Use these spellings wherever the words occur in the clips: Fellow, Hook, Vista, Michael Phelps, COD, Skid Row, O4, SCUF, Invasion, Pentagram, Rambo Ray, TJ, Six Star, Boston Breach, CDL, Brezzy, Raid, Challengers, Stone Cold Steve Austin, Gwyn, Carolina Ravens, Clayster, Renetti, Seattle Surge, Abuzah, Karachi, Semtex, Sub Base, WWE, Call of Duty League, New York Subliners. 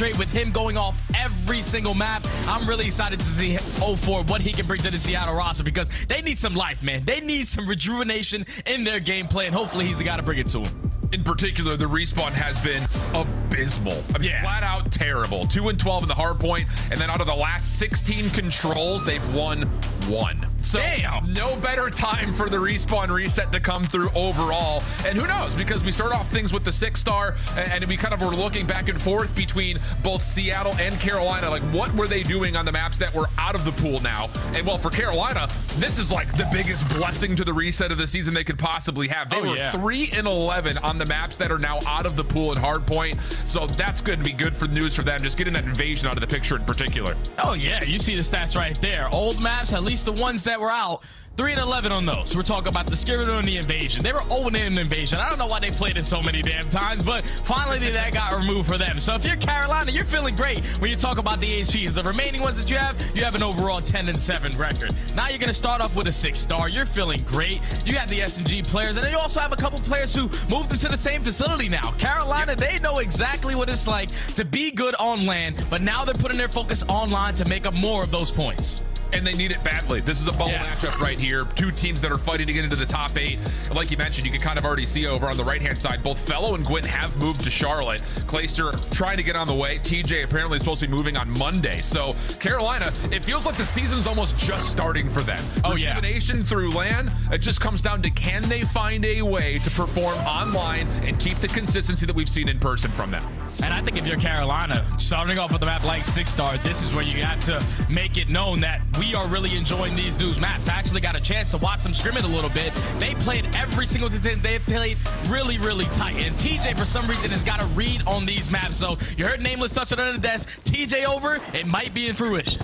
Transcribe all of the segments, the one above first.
straight with him going off every single map. I'm really excited to see O4, what he can bring to the Seattle roster, because they need some life, man. They need some rejuvenation in their gameplay, and hopefully he's the guy to bring it to them. In particular, the respawn has been abysmal. I mean, flat out terrible. 2 and 12 in the hard point, and then out of the last 16 controls, they've won 1. So no better time for the respawn reset to come through overall. And who knows, because we start off things with the 6-star, and we kind of were looking back and forth between both Seattle and Carolina, like what were they doing on the maps that were out of the pool now? And well, for Carolina, this is like the biggest blessing to the reset of the season they could possibly have. They were 3 and 11 on the maps that are now out of the pool and hardpoint, so that's going to be good for news for them, just getting that invasion out of the picture in particular. Oh yeah, you see the stats right there. Old maps, at least the ones that were out, 3 and 11 on those. We're talking about the Skid Row and the Invasion. They were 0-8 in Invasion. I don't know why they played it so many damn times, but finally that got removed for them. So if you're Carolina, you're feeling great when you talk about the HPs. The remaining ones that you have an overall 10-7 record. Now you're going to start off with a 6-star. You're feeling great. You have the SMG players, and then you also have a couple players who moved into the same facility now. Carolina, they know exactly what it's like to be good on land, but now they're putting their focus online to make up more of those points. And they need it badly. This is a bubble matchup right here. Two teams that are fighting to get into the top 8. And like you mentioned, you can kind of already see over on the right-hand side, both Fellow and Gwyn have moved to Charlotte. Clayster trying to get on the way. TJ apparently is supposed to be moving on Monday. So Carolina, it feels like the season's almost just starting for them. Rejuvenation through LAN, it just comes down to can they find a way to perform online and keep the consistency that we've seen in person from them. And I think if you're Carolina, starting off with a map like 6-star, this is where you have to make it known that we are really enjoying these new maps. I actually got a chance to watch them scrimmage a little bit. They played every single time. They played really, really tight. And TJ, for some reason, has got a read on these maps. So you heard Nameless touch it under the desk. TJ over, it might be in fruition.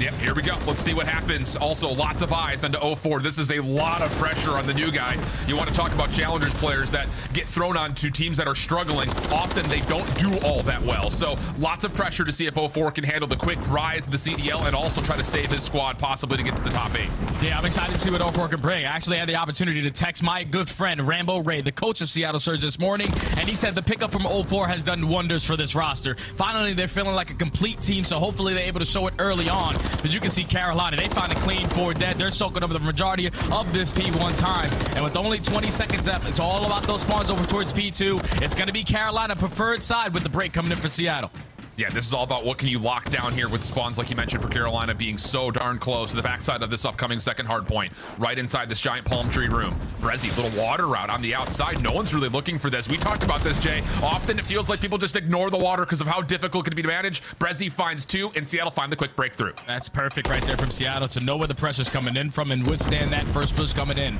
Yep, here we go. Let's see what happens. Also, lots of eyes onto O4. This is a lot of pressure on the new guy. You want to talk about Challengers players that get thrown on to teams that are struggling. Often they don't do all that well. So lots of pressure to see if O4 can handle the quick rise of the CDL and also try to save his squad possibly to get to the top 8. Yeah, I'm excited to see what O4 can bring. I actually had the opportunity to text my good friend, Rambo Ray, the coach of Seattle Surge this morning, and he said the pickup from O4 has done wonders for this roster. Finally, they're feeling like a complete team, so hopefully they're able to show it early on. But you can see Carolina, they find a clean 4 dead. They're soaking up the majority of this P1 time. And with only 20 seconds left, it's all about those spawns over towards P2. It's going to be Carolina preferred side with the break coming in for Seattle. Yeah, this is all about what can you lock down here with spawns, like you mentioned, for Carolina being so darn close to the backside of this upcoming second hard point, right inside this giant palm tree room. Brezzy, little water route on the outside. No one's really looking for this. We talked about this, Jay. Often it feels like people just ignore the water because of how difficult it can be to manage. Brezzy finds 2, and Seattle find the quick breakthrough. That's perfect right there from Seattle to know where the pressure's coming in from and withstand that first push coming in.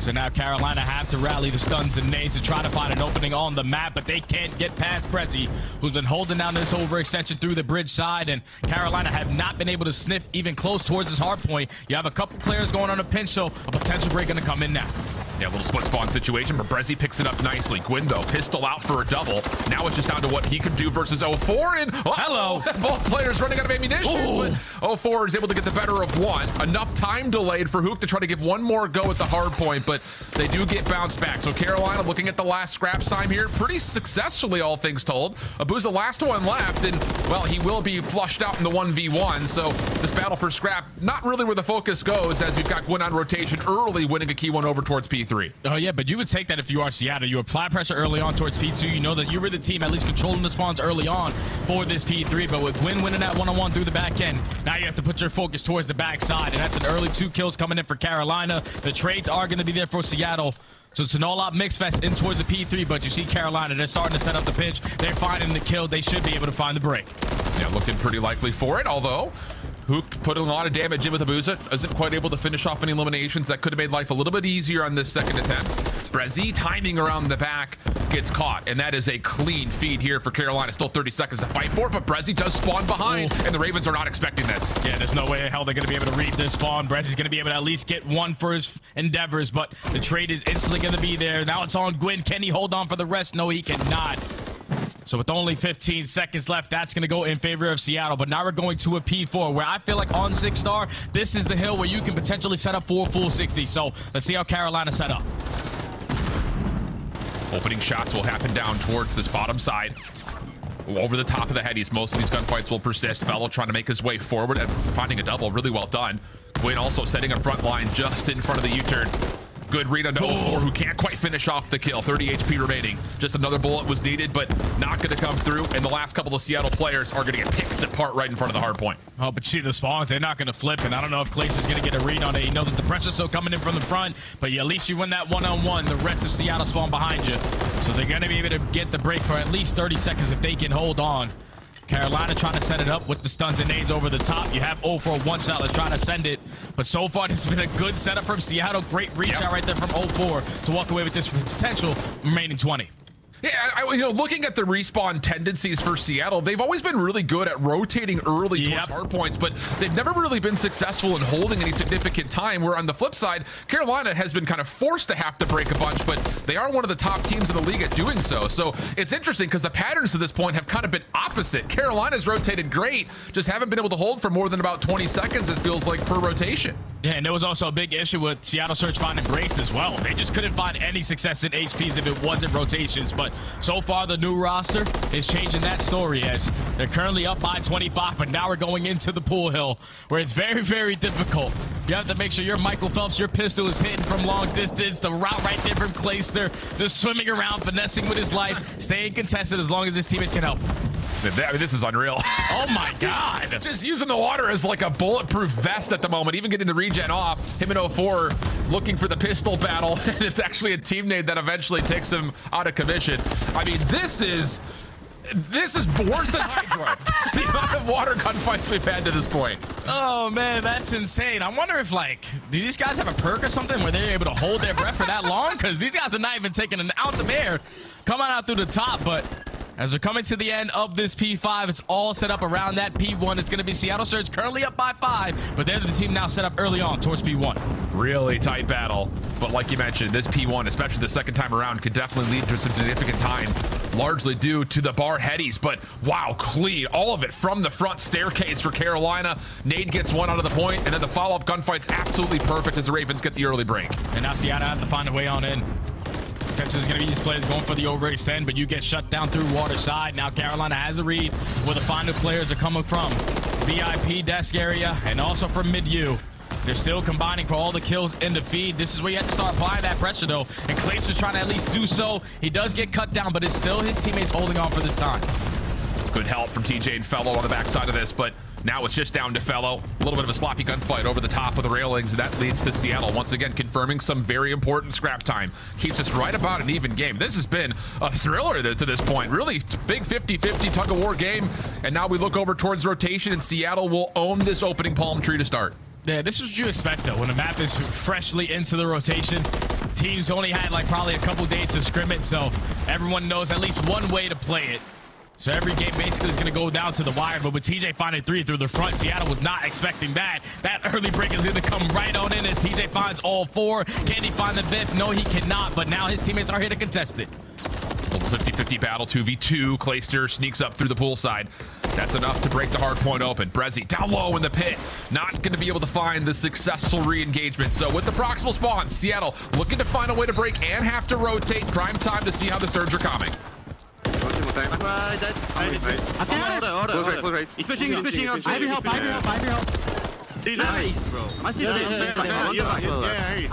So now Carolina have to rally the stuns and nades to try to find an opening on the map, but they can't get past Brezzy, who's been holding down this overextension through the bridge side, and Carolina have not been able to sniff even close towards this hard point. You have a couple players going on a pinch, so a potential break going to come in now. Yeah, a little split spawn situation, but Brezzy picks it up nicely. Gwyn, though, pistol out for a double. Now it's just down to what he could do versus O4, and both players running out of ammunition. But O4 is able to get the better of one. Enough time delayed for Hook to try to give one more go at the hard point, but they do get bounced back. So Carolina looking at the last scraps time here, pretty successfully, all things told. Abuzah the last one left, and, well, he will be flushed out in the 1v1, so this battle for scrap, not really where the focus goes, as we've got Gwyn on rotation early, winning a key one over towards P3. Oh yeah, but you would take that if you are Seattle. You apply pressure early on towards P2. You know that you were the team at least controlling the spawns early on for this P3. But with Gwyn winning that one-on-one through the back end, now you have to put your focus towards the backside, and that's an early 2 kills coming in for Carolina. The trades are going to be there for Seattle. So it's an all-out mix fest in towards the P3, but you see Carolina, they're starting to set up the pinch. They're finding the kill. They should be able to find the break. Yeah, looking pretty likely for it, although Hook put a lot of damage in with Abuzah. Isn't quite able to finish off any eliminations. That could have made life a little bit easier on this second attempt. Brezzy timing around the back gets caught, and that is a clean feed here for Carolina. Still 30 seconds to fight for it, but Brezzy does spawn behind, and the Ravens are not expecting this. Yeah, there's no way in hell they're going to be able to read this spawn. Brezzy's going to be able to at least get one for his endeavors, but the trade is instantly going to be there. Now it's on Gwyn. Can he hold on for the rest? No, he cannot. So with only 15 seconds left, that's going to go in favor of Seattle. But now we're going to a P4, where I feel like on 6-star, this is the hill where you can potentially set up for a full 60. So let's see how Carolina set up. Opening shots will happen down towards this bottom side. Over the top of the head, he's most of these gunfights will persist. Fellow trying to make his way forward and finding a double. Really well done. Gwyn also setting a front line just in front of the U-turn. Good read on to O4, who can't quite finish off the kill. 30 HP remaining. Just another bullet was needed, but not going to come through. And the last couple of Seattle players are going to get picked apart right in front of the hard point. Oh, but see the spawns. They're not going to flip. And I don't know if Clayster's going to get a read on it. You know that the pressure's still coming in from the front, but at least you win that one-on-one. The rest of Seattle spawn behind you. So they're going to be able to get the break for at least 30 seconds if they can hold on. Carolina trying to set it up with the stuns and nades over the top. You have O4 one shot that's trying to send it. But so far, this has been a good setup from Seattle. Great reach out right there from O4 to walk away with this potential remaining 20. Yeah, you know, looking at the respawn tendencies for Seattle, they've always been really good at rotating early towards hard points, but they've never really been successful in holding any significant time, where on the flip side, Carolina has been kind of forced to have to break a bunch, but they are one of the top teams in the league at doing so. So it's interesting because the patterns to this point have kind of been opposite. Carolina's rotated great, just haven't been able to hold for more than about 20 seconds, it feels like, per rotation. Yeah, and there was also a big issue with Seattle Surge finding Grace as well. They just couldn't find any success in HPs if it wasn't rotations. But so far, the new roster is changing that story, as they're currently up by 25, but now we're going into the pool hill, where it's very, very difficult. You have to make sure your Michael Phelps, your pistol is hitting from long distance. The route right there from Clayster, just swimming around, finessing with his life, staying contested as long as his teammates can help. I mean, this is unreal. Oh my God. Just using the water as like a bulletproof vest at the moment, even getting the regen off. Him and O4 looking for the pistol battle, and it's actually a teammate that eventually takes him out of commission. I mean, this is worse than Hydra. The amount of water gunfights we've had to this point. Oh man, that's insane. I wonder if, like, do these guys have a perk or something where they're able to hold their breath for that long? Because these guys are not even taking an ounce of air coming out through the top, but as we're coming to the end of this P5, it's all set up around that P1. It's going to be Seattle Surge currently up by 5, but they're the team now set up early on towards P1. Really tight battle, but like you mentioned, this P1, especially the second time around, could definitely lead to some significant time, largely due to the bar headies. But wow, clean, all of it from the front staircase for Carolina. Nade gets one out of the point, and then the follow-up gunfight's absolutely perfect as the Ravens get the early break. And now Seattle have to find a way on in. Texas is going to be these players going for the overextend, but you get shut down through water side. Now Carolina has a read where the final players are coming from. VIP desk area and also from mid-U. They're still combining for all the kills in the feed. This is where you have to start applying that pressure, though. And Clayster's trying to at least do so. He does get cut down, but it's still his teammates holding on for this time. Good help from TJ and Fellow on the backside of this, but now it's just down to Fellow. A little bit of a sloppy gunfight over the top of the railings, and that leads to Seattle once again confirming some very important scrap time. Keeps us right about an even game. This has been a thriller to this point. Really big 50-50 tug-of-war game, and now we look over towards rotation, and Seattle will own this opening palm tree to start. Yeah, this is what you expect, though, when the map is freshly into the rotation. Teams only had, like, probably a couple days to scrimmage, so everyone knows at least one way to play it. So every game basically is going to go down to the wire, but with TJ finding 3 through the front, Seattle was not expecting that. That early break is going to come right on in as TJ finds all 4. Can he find the 5th? No, he cannot, but now his teammates are here to contest it. Little 50-50 battle, 2v2. Clayster sneaks up through the pool side. That's enough to break the hard point open. Brezzy down low in the pit. Not going to be able to find the successful re-engagement. So with the proximal spawn, Seattle looking to find a way to break and have to rotate. Prime time to see how the Surge are coming. He's pushing, he's pushing. I have your help. Nice, bro. I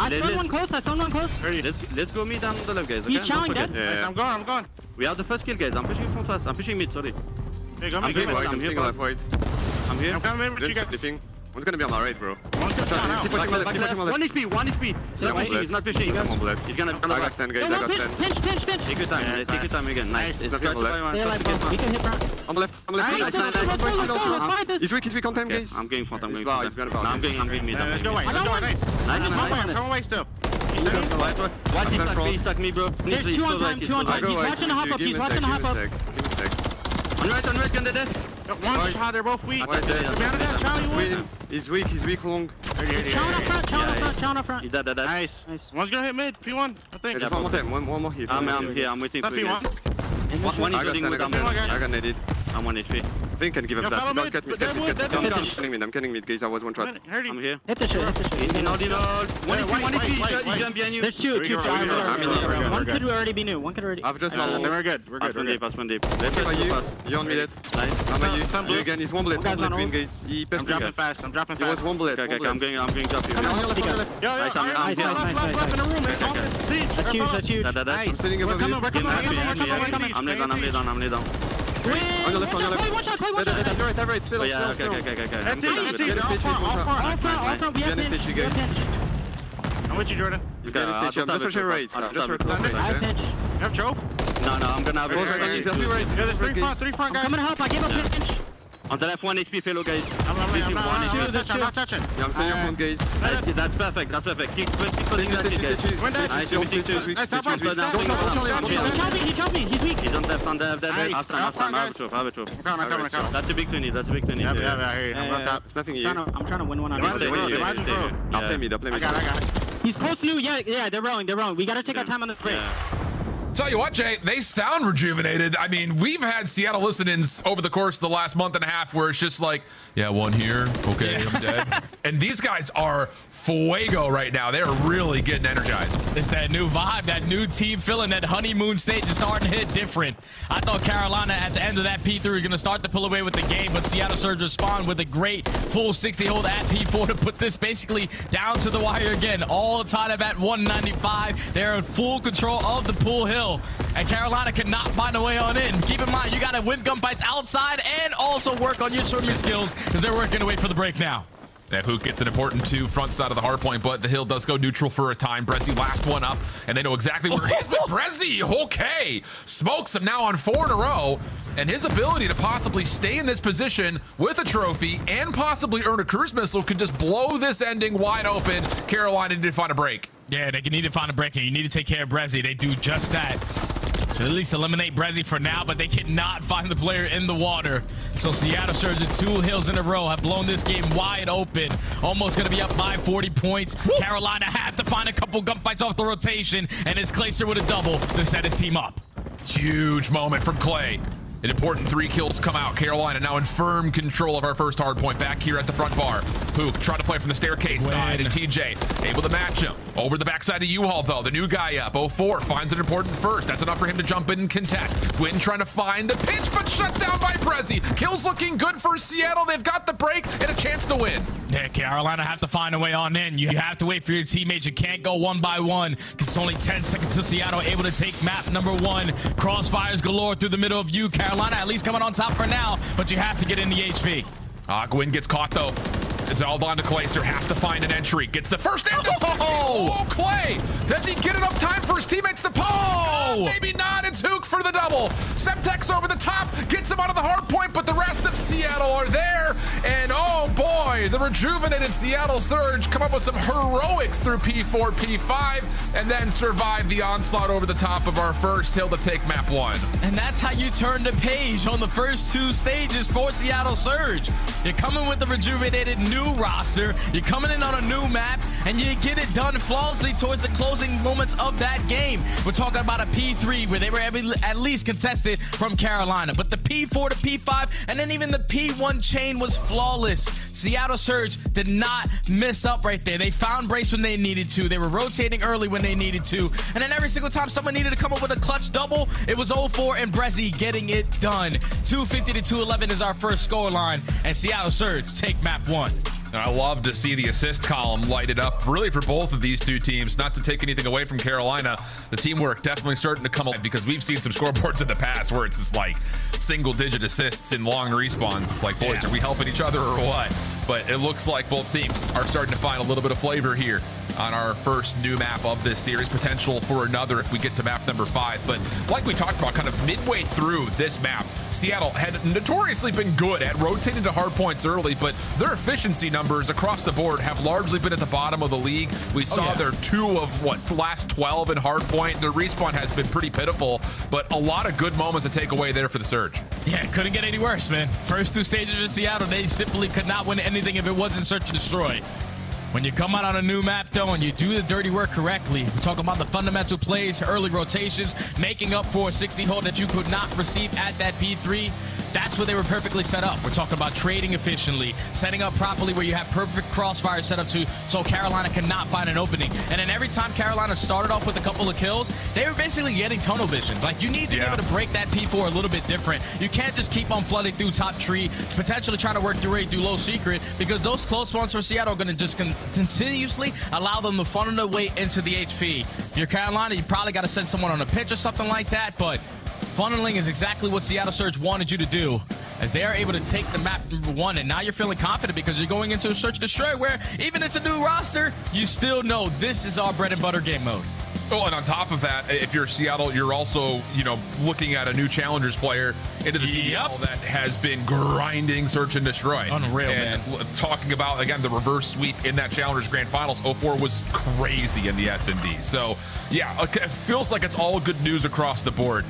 found one close, Let's go mid on the left, guys. He's challenged dead. I'm gone. We have the first kill, guys. I'm pushing from fast. I'm pushing mid, sorry. I'm here. I'm coming with you guys. One's gonna be on our right, bro. One HP. He's not pushing. He's gonna extend, guys. Pinch. Take your time. Take your time again. Nice. It's not on left. We can hit front. On the left. Nice. He's weak on time, guys. I'm going front. I'm going mid. Let's go away. Nice. Come away still. Watch him stuck. He stuck me, bro. There's two on time. He's watching the hop up. On right, on the death. One shot, they're both weak. He's weak long. Chown up front. He's dead, Nice. One's gonna hit mid, P1, I think. Just one more here. I'm waiting for you. One is shooting with them. I got naded. I'm 1 HP. I think I can give up that. Don't cut me. I'm cutting mid, guys. I was 1 shot. I'm here. Hit the shot. Hit the shot. 1 HP. He's done behind you. There's 2. One could already be new. One could already. I've just lost. We're good. We're good. One deep. You're on mid. Nice. I'm on you. He's 1 bullet. Guys. I'm dropping fast. It was 1 bullet. Okay. I'm going drop you. Nice. That's huge. I'm sitting above you. I'm lay down. On your left, still. All front, we have pitch. I'm with you, Jordan. He's got pitch, I'm just right. You have choke? No, I'm gonna have it. 3 front, guys. I'm gonna help, I gave up pitch. On the left, 1 HP, fellow, guys. I'm not touching. Yeah, I'm staying on front, guys. That's perfect. Keep pushing that, guys. Nice, top one. He chopped me. He's weak. He's on left, half time. I'm coming. That's a big 20. Yeah, I hear you. It's nothing here. I'm trying to win one on him. Don't play me, I got it. He's close to you. Yeah, they're rolling. We gotta take our time on this break. Tell you what, Jay, they sound rejuvenated. I mean, we've had Seattle listen-ins over the course of the last month and a half where it's just like, yeah, one here, okay, I'm dead. And these guys are fuego right now. They're really getting energized. It's that new vibe, that new team feeling, that honeymoon stage is starting to hit different. I thought Carolina at the end of that P3 was going to start to pull away with the game, but Seattle Surge respond with a great full 60 hold at P4 to put this basically down to the wire again. All tied up at 195. They're in full control of the pool hill. And Carolina cannot find a way on in. Keep in mind, you got to win gunfights outside and also work on your swimming skills because they're working away for the break now. That Hook gets an important 2 front side of the hard point, but the hill does go neutral for a time. Brezzy last one up, and they know exactly where he is. But Brezzy, okay, smokes him now on 4 in a row, and his ability to possibly stay in this position with a trophy and possibly earn a cruise missile could just blow this ending wide open. Carolina need to find a break. Yeah, they need to find a break, and you need to take care of Brezzy. They do just that. So at least eliminate Brezzy for now, but they cannot find the player in the water. So Seattle Surge, 2 hills in a row, have blown this game wide open. Almost going to be up by 40 points. Woo! Carolina have to find a couple gunfights off the rotation, and it's Clayster with a double to set his team up. Huge moment from Clay. An important 3 kills come out. Carolina now in firm control of our first hard point back here at the front bar. Hook trying to play from the staircase side, and TJ able to match him. Over the backside of U-Haul, though. The new guy up. O4 finds an important first. That's enough for him to jump in and contest. Gwyn trying to find the pitch, but shut down by Brezzy. Kills looking good for Seattle. They've got the break and a chance to win. Yeah, Carolina have to find a way on in. You have to wait for your teammates. You can't go one by one because it's only 10 seconds till Seattle able to take map number 1. Crossfires galore through the middle of you, Carolina. At least coming on top for now, but you have to get in the HP. Gwyn gets caught, though. It's all down to Clayster. Has to find an entry. Gets the first end. Oh, Clay! Does he get enough time for his teammates to pull? Oh, maybe not. It's Hook for the double. Semtex over the top. Gets him out of the hard point, but the rest of Seattle are there. And oh boy, the rejuvenated Seattle Surge come up with some heroics through P4, P5, and then survive the onslaught over the top of our first hill to take map 1. And that's how you turn the page on the first 2 stages for Seattle Surge. You're coming with the rejuvenated new roster, you're coming in on a new map, and you get it done flawlessly towards the closing moments of that game. We're talking about a P3 where they were at least contested from Carolina, but the P4 to P5 and then even the P1 chain was flawless. Seattle Surge did not mess up right there. They found brace when they needed to, they were rotating early when they needed to, and then every single time someone needed to come up with a clutch double, it was O4 and Brezzy getting it done. 250 to 211 is our first scoreline, and Seattle Surge take map 1. And I love to see the assist column lighted up, really, for both of these 2 teams. Not to take anything away from Carolina, the teamwork definitely starting to come alive, because we've seen some scoreboards in the past where it's just like single-digit assists in long respawns. It's like, boys, are we helping each other or what? But it looks like both teams are starting to find a little bit of flavor here on our first new map of this series. Potential for another if we get to map number 5. But like we talked about, kind of midway through this map, Seattle had notoriously been good at rotating to hard points early, but their efficiency numbers across the board have largely been at the bottom of the league. We saw their 2 of, what, last 12 in hard point. Their respawn has been pretty pitiful, but a lot of good moments to take away there for the Surge. Yeah, couldn't get any worse, man. First 2 stages of Seattle, they simply could not win anything if it wasn't search and destroy. When you come out on a new map, though, and you do the dirty work correctly, we're talking about the fundamental plays, early rotations, making up for a 60 hold that you could not receive at that P3. That's where they were perfectly set up. We're talking about trading efficiently, setting up properly where you have perfect crossfire set up to so Carolina cannot find an opening. And then every time Carolina started off with a couple of kills, they were basically getting tunnel vision. Like, you need to be able to break that P4 a little bit different. You can't just keep on flooding through top tree, potentially trying to work through raid through low secret, because those close ones for Seattle are going to just continuously allow them to funnel their way into the HP. If you're Carolina, you probably got to send someone on a pitch or something like that, but funneling is exactly what Seattle Surge wanted you to do, as they are able to take the map #1, and now you're feeling confident because you're going into a Search Destroy where, even it's a new roster, you still know this is our bread and butter game mode. Oh, and on top of that, if you're Seattle, you're also, you know, looking at a new Challengers player into the CDL that has been grinding Search and Destroy. Unreal, and man. Talking about, again, the reverse sweep in that Challengers Grand Finals, O4 was crazy in the S&D. So, yeah, it feels like it's all good news across the board.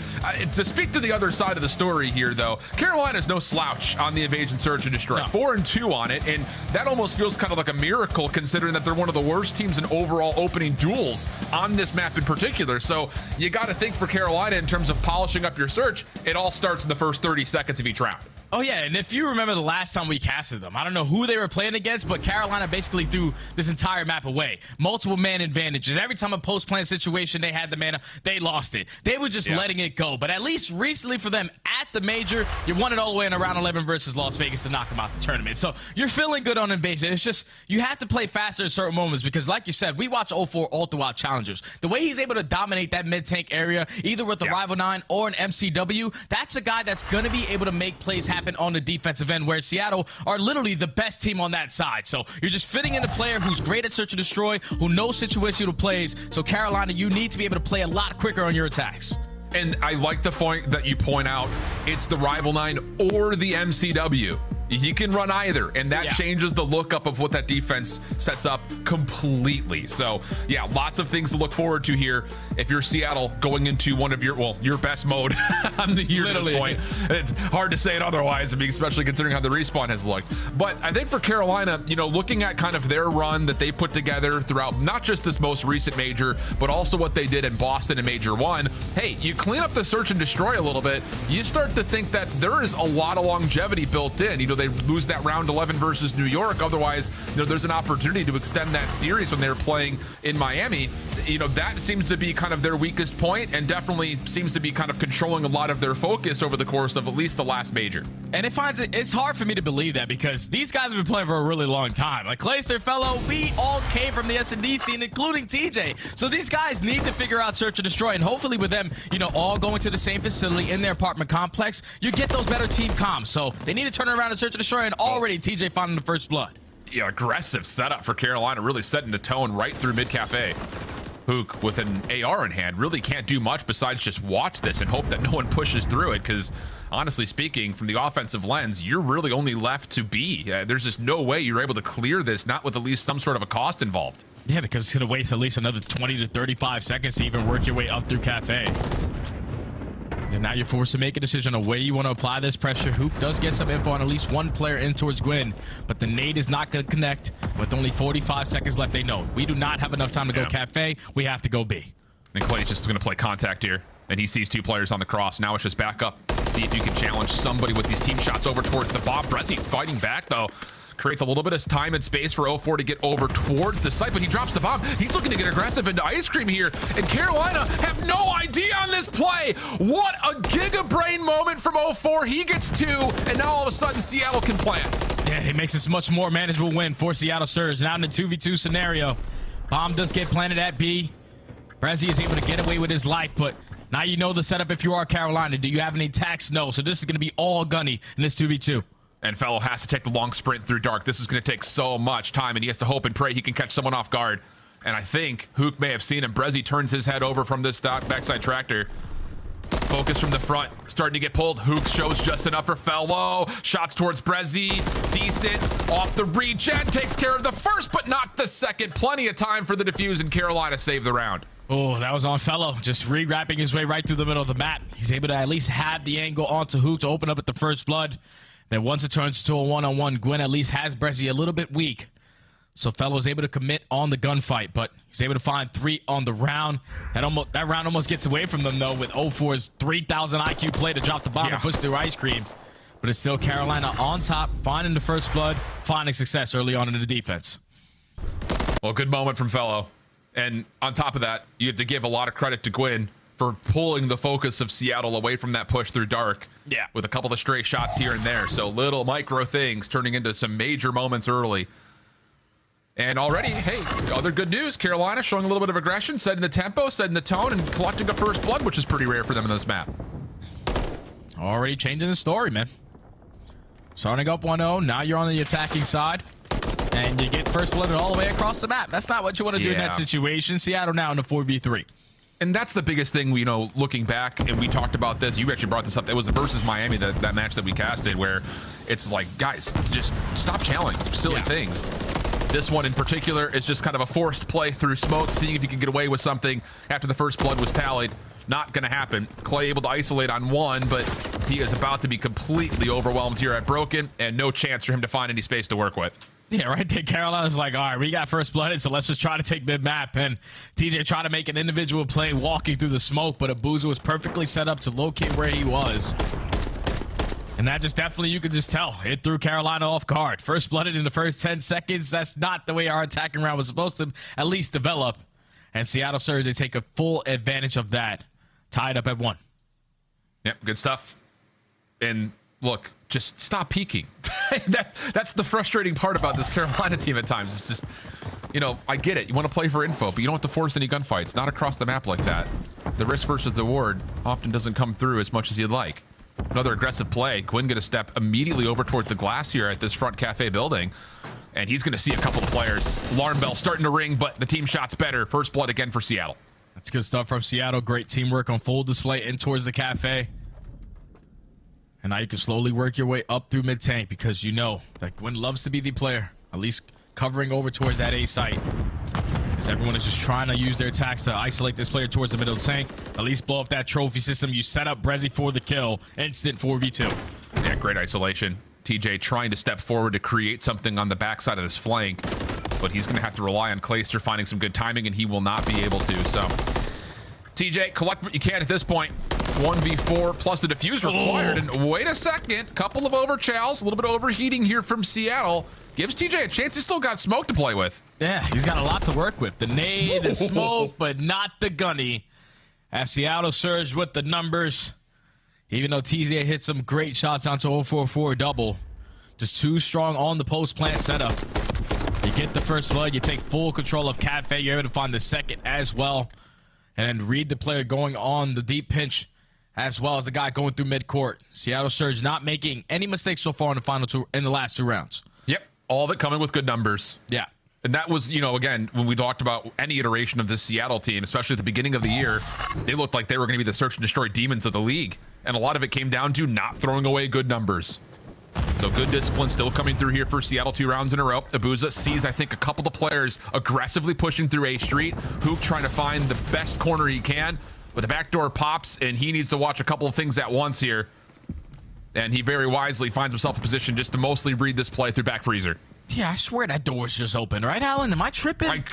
To speak to the other side of the story here, though, Carolina's no slouch on the Invasion Search and Destroy. No. 4-2 on it, and that almost feels kind of like a miracle considering that they're one of the worst teams in overall opening duels on this map in particular. So you got to think for Carolina in terms of polishing up your search, it all starts in the first 30 seconds of each round. Oh yeah, and if you remember the last time we casted them, I don't know who they were playing against, but Carolina basically threw this entire map away. Multiple man advantages. Every time a post-plan situation they had the man, they lost it. They were just letting it go. But at least recently for them at the major, you won it all the way in a round 11 versus Las Vegas to knock them out the tournament. So you're feeling good on Invasion. It's just you have to play faster in certain moments because, like you said, we watch O4 all throughout Challengers. The way he's able to dominate that mid-tank area, either with a Rival 9 or an MCW, that's a guy that's going to be able to make plays happen on the defensive end, where Seattle are literally the best team on that side. So you're just fitting in a player who's great at search and destroy, who knows situational plays. So Carolina, you need to be able to play a lot quicker on your attacks. And I like the point that you point out, it's the Rival 9 or the MCW. He can run either, and that changes the lookup of what that defense sets up completely. So, yeah, lots of things to look forward to here. If you're Seattle going into one of your, well, your best mode on the year at this point, it's hard to say it otherwise, especially considering how the respawn has looked. But I think for Carolina, you know, looking at kind of their run that they put together throughout not just this most recent major, but also what they did in Boston in Major 1, hey, you clean up the search and destroy a little bit, you start to think that there is a lot of longevity built in. You know, they lose that round 11 versus New York. Otherwise, you know, there's an opportunity to extend that series when they were playing in Miami. You know, that seems to be kind of their weakest point and definitely seems to be kind of controlling a lot of their focus over the course of at least the last major. And it's hard for me to believe that because these guys have been playing for a really long time. Like Clayster, Fellow, we all came from the S&D scene, including TJ. So these guys need to figure out search and destroy. And hopefully with them, you know, all going to the same facility in their apartment complex, you get those better team comms. So they need to turn around and search and destroy, and already TJ finding the first blood. Yeah, aggressive setup for Carolina, really setting the tone right through mid-cafe. Hook with an AR in hand really can't do much besides just watch this and hope that no one pushes through it, because honestly speaking, from the offensive lens, you're really only left to be. There's just no way you're able to clear this, not with at least some sort of a cost involved. Yeah, because it's going to waste at least another 20 to 35 seconds to even work your way up through cafe. And now you're forced to make a decision on where you want to apply this pressure. Hoop does get some info on at least one player in towards Gwyn, but the nade is not going to connect. With only 45 seconds left, they know we do not have enough time to go cafe. We have to go B. And Clay's just going to play contact here, and he sees two players on the cross. Now it's just back up. See if you can challenge somebody with these team shots over towards the bomb. Brezzy fighting back, though. Creates a little bit of time and space for O4 to get over toward the site, but he drops the bomb. He's looking to get aggressive into ice cream here, and Carolina have no idea on this play. What a giga brain moment from O4. He gets two, and now all of a sudden Seattle can plan. Yeah, it makes this much more manageable win for Seattle Surge. Now in the 2v2 scenario, bomb does get planted at B. Brezzy is able to get away with his life, but now you know the setup if you are Carolina. Do you have any tax? No, so this is going to be all gunny in this 2v2. And Fellow has to take the long sprint through dark. This is going to take so much time, and he has to hope and pray he can catch someone off guard. And I think Hook may have seen him. Brezzy turns his head over from this backside tractor. Focus from the front, starting to get pulled. Hook shows just enough for Fellow. Shots towards Brezzy. Decent. Off the regen. Takes care of the first, but not the second. Plenty of time for the defuse, and Carolina save the round. Oh, that was on Fellow. Just rewrapping his way right through the middle of the map. He's able to at least have the angle onto Hook to open up at the first blood. Then once it turns to a one-on-one, Gwyn at least has Brezzy a little bit weak. So Fellow's able to commit on the gunfight, but he's able to find three on the round. That round almost gets away from them, though, with O4's 3,000 IQ play to drop the bomb and push through ice cream. but it's still Carolina on top, finding the first blood, finding success early on in the defense. Well, good moment from Fellow. And on top of that, you have to give a lot of credit to Gwyn for pulling the focus of Seattle away from that push through dark. Yeah. With a couple of stray shots here and there. So little micro things turning into some major moments early. And already, hey, other good news. Carolina showing a little bit of aggression, setting the tempo, setting the tone, and collecting a first blood, which is pretty rare for them in this map. Already changing the story, man. Starting up 1-0. Now you're on the attacking side. And you get first blood all the way across the map. That's not what you want to do in that situation. Seattle now in a 4v3. And that's the biggest thing, you know, looking back, and we talked about this, you actually brought this up, it was versus Miami, that match that we casted, where it's like, guys, just stop challenging silly things. This one in particular is just kind of a forced play through smoke, seeing if you can get away with something after the first blood was tallied. Not gonna happen. Clay able to isolate on one, but he is about to be completely overwhelmed here at Broken, and no chance for him to find any space to work with. Yeah, right there, Carolina's like, all right, we got first blooded, so let's just try to take mid-map. And TJ tried to make an individual play walking through the smoke, but Abuzah was perfectly set up to locate where he was. And that just definitely, you could just tell, it threw Carolina off guard. First blooded in the first 10 seconds. That's not the way our attacking round was supposed to at least develop. And Seattle Surge, they take a full advantage of that. Tied up at 1. Yep, good stuff. And look, just stop peeking. That's the frustrating part about this Carolina team at times. It's just, you know, I get it. You want to play for info, but you don't have to force any gunfights. Not across the map like that. The risk versus the reward often doesn't come through as much as you'd like. Another aggressive play. Gwyn going to step immediately over towards the glass here at this front cafe building. And he's going to see a couple of players. Alarm bell starting to ring, but the team shot's better. First blood again for Seattle. That's good stuff from Seattle. Great teamwork on full display in towards the cafe. And now you can slowly work your way up through mid-tank because you know that Gwyn loves to be the player, at least covering over towards that A site. As everyone is just trying to use their attacks to isolate this player towards the middle tank, at least blow up that trophy system. You set up Brezzy for the kill. Instant 4v2. Yeah, great isolation. TJ trying to step forward to create something on the backside of this flank, but he's going to have to rely on Clayster finding some good timing, and he will not be able to. So TJ, collect what you can at this point. 1v4 plus the defuse required. And wait a second, couple of overchows, a little bit of overheating here from Seattle. Gives TJ a chance. He's still got smoke to play with. Yeah, he's got a lot to work with. The nade, the smoke, but not the gunny. As Seattle surged with the numbers, even though TJ hit some great shots onto 044 double, just too strong on the post plant setup. You get the first blood, you take full control of Cafe, you're able to find the second as well, and then read the player going on the deep pinch, as well as the guy going through mid-court. Seattle Surge not making any mistakes so far in the last two rounds. Yep, all of it coming with good numbers. Yeah. And that was, you know, again, when we talked about any iteration of this Seattle team, especially at the beginning of the year, they looked like they were going to be the search and destroy demons of the league. And a lot of it came down to not throwing away good numbers. So good discipline still coming through here for Seattle 2 rounds in a row. Abuzah sees, I think, a couple of players aggressively pushing through A Street. Hook trying to find the best corner he can. But the back door pops, and he needs to watch a couple of things at once here. And he very wisely finds himself in a position just to mostly read this play through back freezer. Yeah, I swear that door was just open, right, Alan? Am I tripping?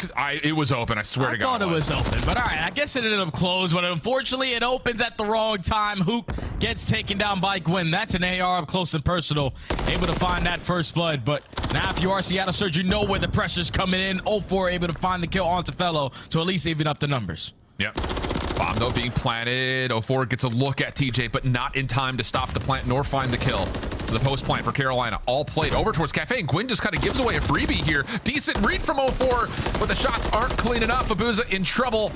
It was open, I swear to God. I thought it was open, but all right, I guess it ended up closed, but unfortunately it opens at the wrong time. Hook gets taken down by Gwyn. That's an AR up close and personal. Able to find that first blood, but now if you are Seattle Surge, you know where the pressure's coming in. 0-4 able to find the kill onto Fellow to at least even up the numbers. Yep. Bomb, though, being planted. O4 gets a look at TJ, but not in time to stop the plant nor find the kill. So the post plant for Carolina all played over towards Cafe, and Gwyn just kind of gives away a freebie here. Decent read from O4, but the shots aren't clean enough. Abuzah in trouble.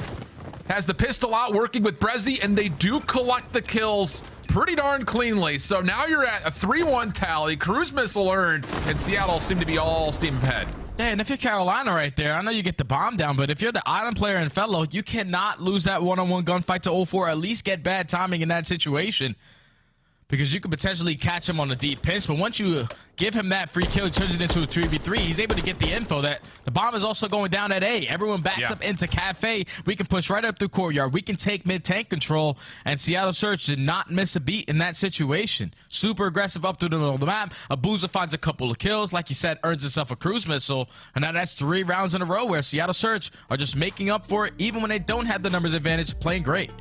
Has the pistol out working with Brezzy, and they do collect the kills pretty darn cleanly. So now you're at a 3-1 tally. Cruise missile earned, and Seattle seem to be all steam ahead. Yeah, and if you're Carolina right there, I know you get the bomb down, but if you're the island player and Fellow, you cannot lose that one-on-one gunfight to 0-4, at least get bad timing in that situation, because you could potentially catch him on a deep pinch. But once you give him that free kill, he turns it into a 3v3. He's able to get the info that the bomb is also going down at A. Everyone backs up into Cafe. We can push right up through courtyard. We can take mid-tank control. And Seattle Surge did not miss a beat in that situation. Super aggressive up through the middle of the map. Abuzah finds a couple of kills. Like you said, earns himself a cruise missile. And now that's 3 rounds in a row where Seattle Surge are just making up for it, even when they don't have the numbers advantage, playing great.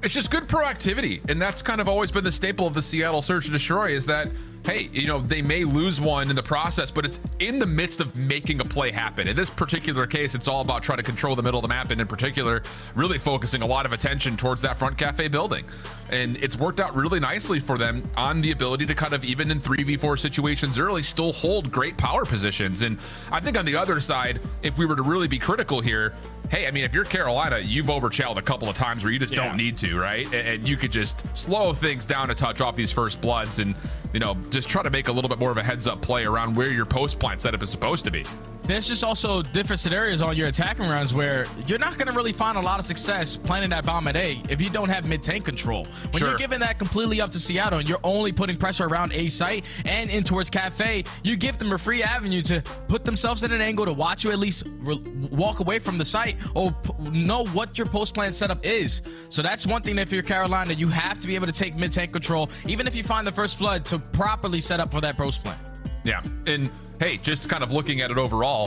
It's just good proactivity, and that's kind of always been the staple of the Seattle Surge and Destroy, is that hey, you know, they may lose one in the process, but it's in the midst of making a play happen. In this particular case, it's all about trying to control the middle of the map, and in particular, really focusing a lot of attention towards that front cafe building. And it's worked out really nicely for them on the ability to kind of, even in 3v4 situations early, still hold great power positions. And I think on the other side, if we were to really be critical here, hey, I mean, if you're Carolina, you've overchalled a couple of times where you just don't need to, right? And you could just slow things down a touch off these first bloods and, you know, just try to make a little bit more of a heads up play around where your post plant setup is supposed to be. There's just also different scenarios on your attacking rounds where you're not going to really find a lot of success planting that bomb at A if you don't have mid-tank control. When you're giving that completely up to Seattle and you're only putting pressure around A site and in towards Cafe, you give them a free avenue to put themselves at an angle to watch you at least walk away from the site or know what your post-plan setup is. So that's one thing that if you're Carolina, you have to be able to take mid-tank control, even if you find the first blood, to properly set up for that post-plan. Yeah, and hey, just kind of looking at it overall,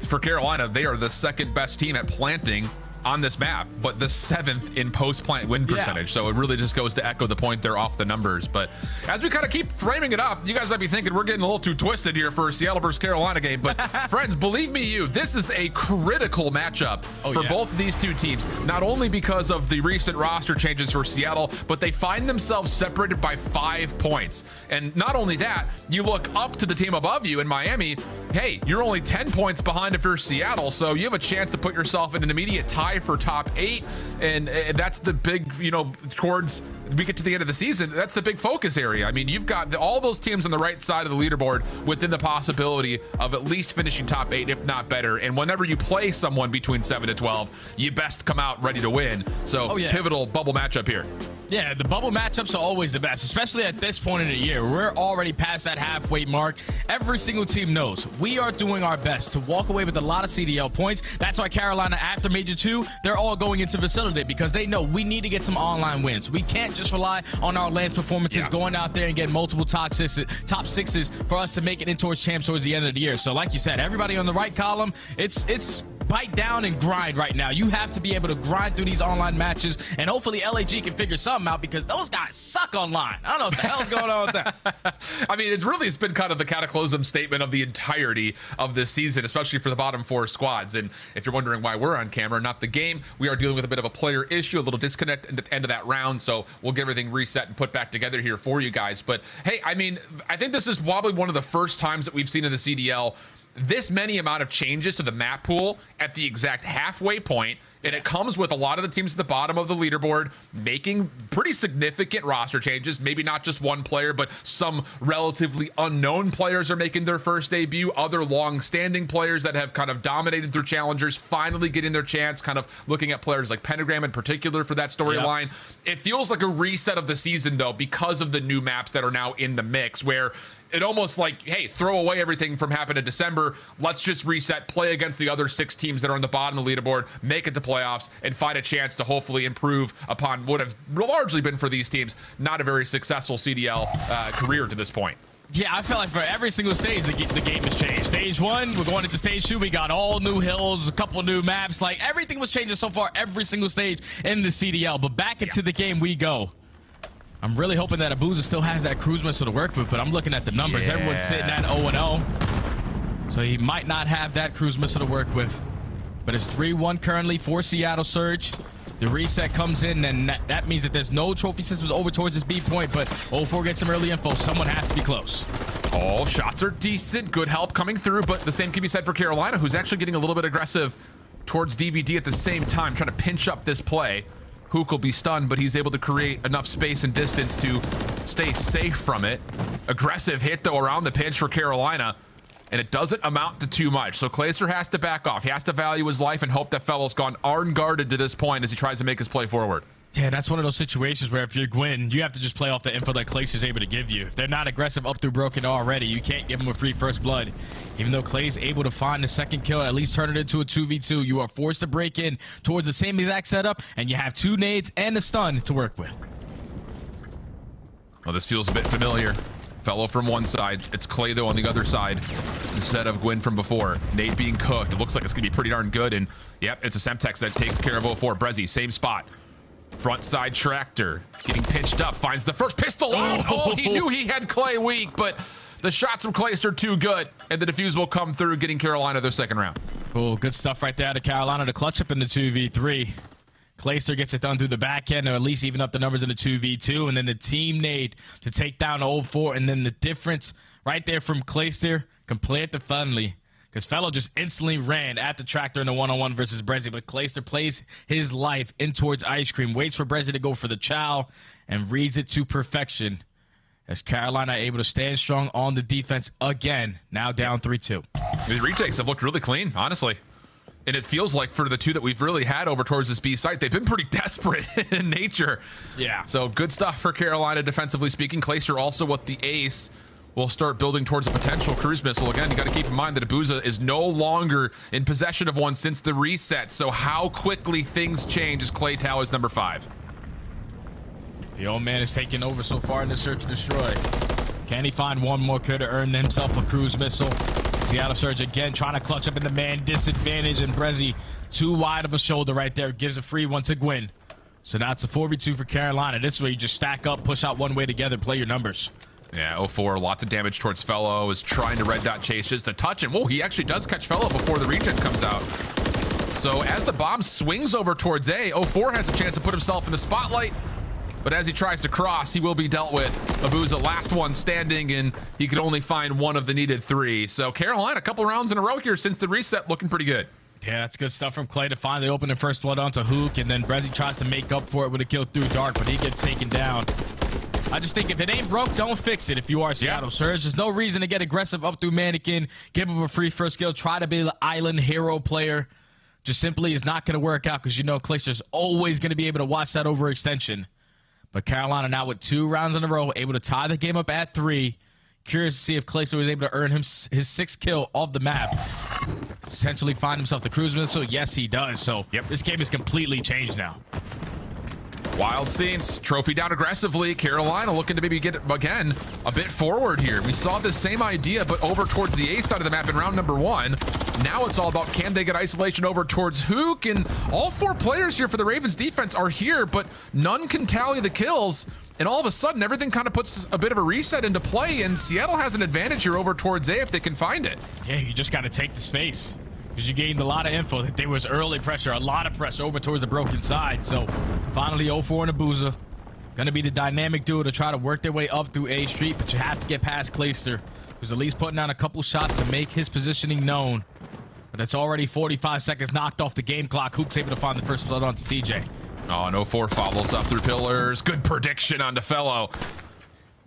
for Carolina, they are the second best team at planting on this map, but the 7th in post plant win percentage. So it really just goes to echo the point there off the numbers. But as we kind of keep framing it up, you guys might be thinking we're getting a little too twisted here for a Seattle versus Carolina game, but friends, believe me, this is a critical matchup for both of these two teams, not only because of the recent roster changes for Seattle, but they find themselves separated by 5 points. And not only that, you look up to the team above you in Miami, hey, you're only 10 points behind if you're Seattle, so you have a chance to put yourself in an immediate tie for top 8, and that's the big, you know, towards we get to the end of the season, that's the big focus area. I mean, you've got all those teams on the right side of the leaderboard within the possibility of at least finishing top 8, if not better. And whenever you play someone between 7 to 12, you best come out ready to win. So pivotal bubble matchup here. Yeah, the bubble matchups are always the best, especially at this point in the year. We're already past that halfway mark. Every single team knows we are doing our best to walk away with a lot of CDL points. That's why Carolina, after Major 2, they're all going into Facility, because they know we need to get some online wins. We can't just rely on our last performances going out there and get multiple top 6s for us to make it in towards champs towards the end of the year. So like you said, everybody on the right column, it's bite down and grind right now. You have to be able to grind through these online matches, and hopefully LAG can figure something out, because those guys suck online. I don't know what the hell's going on with that. I mean, it's been kind of the cataclysm statement of the entirety of this season, especially for the bottom 4 squads. And if you're wondering why we're on camera, not the game, we are dealing with a bit of a player issue, a little disconnect at the end of that round. So we'll get everything reset and put back together here for you guys. But hey, I mean, I think this is probably one of the first times that we've seen in the CDL this many amount of changes to the map pool at the exact halfway point. And it comes with a lot of the teams at the bottom of the leaderboard making pretty significant roster changes. Maybe not just one player, but some relatively unknown players are making their first debut. Other long-standing players that have kind of dominated through Challengers finally getting their chance, kind of looking at players like Pentagram in particular for that storyline. It feels like a reset of the season, though, because of the new maps that are now in the mix, where it almost like, hey, throw away everything from happened in December. Let's just reset, play against the other 6 teams that are on the bottom of the leaderboard, make it to playoffs, and find a chance to hopefully improve upon what has largely been, for these teams, not a very successful CDL career to this point. Yeah, I feel like for every single stage, the game has changed. Stage 1, we're going into stage 2. We got all new hills, a couple new maps. Like, everything was changing so far, every single stage in the CDL. But back into the game we go. I'm really hoping that Abuzah still has that cruise missile to work with, but I'm looking at the numbers. Everyone's sitting at 0-0. So he might not have that cruise missile to work with. But it's 3-1 currently for Seattle Surge. The reset comes in, and that means that there's no trophy systems over towards this B point, but O4 gets some early info. Someone has to be close. All shots are decent. Good help coming through, but the same can be said for Carolina, who's actually getting a little bit aggressive towards DVD at the same time, trying to pinch up this play. Hook will be stunned, but he's able to create enough space and distance to stay safe from it. Aggressive hit, though, around the pinch for Carolina, and it doesn't amount to too much. So Clayster has to back off. He has to value his life and hope that Fellow's gone unguarded to this point as he tries to make his play forward. Yeah, that's one of those situations where if you're Gwyn, you have to just play off the info that Clayster's able to give you. If they're not aggressive up through Broken already, you can't give them a free first blood. Even though Clay's able to find the second kill and at least turn it into a 2v2, you are forced to break in towards the same exact setup, and you have 2 nades and a stun to work with. Well, this feels a bit familiar. Fellow from one side, it's Clay though on the other side instead of Gwyn from before. Nade being cooked. It looks like it's gonna be pretty darn good, and yep, it's a Semtex that takes care of O4. Brezzy, same spot. Front side tractor getting pinched up, finds the first pistol. Oh, he knew he had Clay weak, but the shots from Clayster too good, and the defuse will come through, getting Carolina their second round. Cool, good stuff right there to Carolina to clutch up in the 2v3. Clayster gets it done through the back end, or at least even up the numbers in the 2v2, and then the team nade to take down O4, and then the difference right there from Clayster compared to Funley, because Fellow just instantly ran at the tractor in the one-on-one versus Brezzy, but Clayster plays his life in towards Ice Cream, waits for Brezzy to go for the chow, and reads it to perfection as Carolina able to stand strong on the defense again, now down 3-2. The retakes have looked really clean, honestly. And it feels like for the two that we've really had over towards this B site, they've been pretty desperate in nature. Yeah. So good stuff for Carolina defensively speaking. Clayster also with the ace. We'll start building towards a potential cruise missile. Again, you got to keep in mind that Abuzah is no longer in possession of one since the reset. So how quickly things change as Clay Tao is number 5. The old man is taking over so far in the search and destroy. Can he find one more kill to earn himself a cruise missile? Seattle Surge again trying to clutch up in the man disadvantage, and Brezzy too wide of a shoulder right there. Gives a free one to Gwyn. So now it's a 4v2 for Carolina. This way you just stack up, push out one way together, play your numbers. Yeah, O4, lots of damage towards Fellow, is trying to red dot chase just to touch him. Whoa, he actually does catch Fellow before the regen comes out. So as the bomb swings over towards A, O4 has a chance to put himself in the spotlight, but as he tries to cross, he will be dealt with. Abuzah, last one standing, and he could only find one of the needed 3. So Carolina, a couple rounds in a row here since the reset, looking pretty good. Yeah, that's good stuff from Clay to finally open the first blood onto Hook, and then Brezzy tries to make up for it with a kill through Dark, but he gets taken down. I just think if it ain't broke, don't fix it. If you are Seattle Surge, there's no reason to get aggressive up through Mannequin, give him a free first kill, try to be the island hero player. Just simply is not going to work out because you know Clayster's always going to be able to watch that overextension. But Carolina now with 2 rounds in a row, able to tie the game up at 3. Curious to see if Clayster was able to earn him his 6th kill off the map. Essentially find himself the cruise missile. Yes, he does. So this game is completely changed now. Wild scenes, trophy down aggressively. Carolina looking to maybe get again a bit forward here. We saw the same idea, but over towards the A side of the map in round number 1. Now it's all about can they get isolation over towards Hook, and all 4 players here for the Ravens defense are here, but none can tally the kills. And all of a sudden, everything kind of puts a bit of a reset into play, and Seattle has an advantage here over towards A if they can find it. Yeah, you just got to take the space. Because you gained a lot of info. There was early pressure, a lot of pressure over towards the broken side. So finally, O4 and Abuzah going to be the dynamic duo to try to work their way up through A Street. But you have to get past Clayster, who's at least putting down a couple shots to make his positioning known. But that's already 45 seconds knocked off the game clock. Hook's able to find the first blood onto TJ. Oh, and O4 follows up through pillars. Good prediction onto Fellow.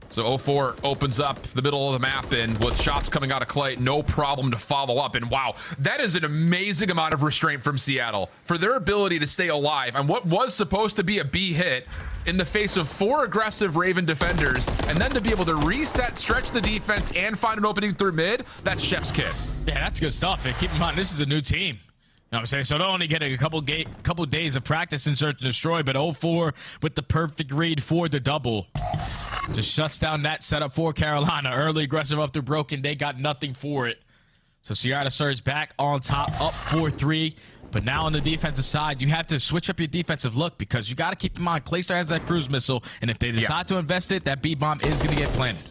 So O4 opens up the middle of the map, and with shots coming out of Clay, no problem to follow up. And wow, that is an amazing amount of restraint from Seattle for their ability to stay alive on what was supposed to be a B hit in the face of 4 aggressive Raven defenders, and then to be able to reset, stretch the defense, and find an opening through mid. That's chef's kiss. Yeah, that's good stuff. And keep in mind, this is a new team. You know what I'm saying? So they're only getting a couple days of practice in Search and Destroy, but O4 with the perfect read for the double. Just shuts down that setup for Carolina. Early aggressive up through broken. They got nothing for it. So Seattle Surge back on top, up 4-3. But now on the defensive side, you have to switch up your defensive look because you got to keep in mind, Clayster has that cruise missile, and if they decide to invest it, that B-bomb is going to get planted.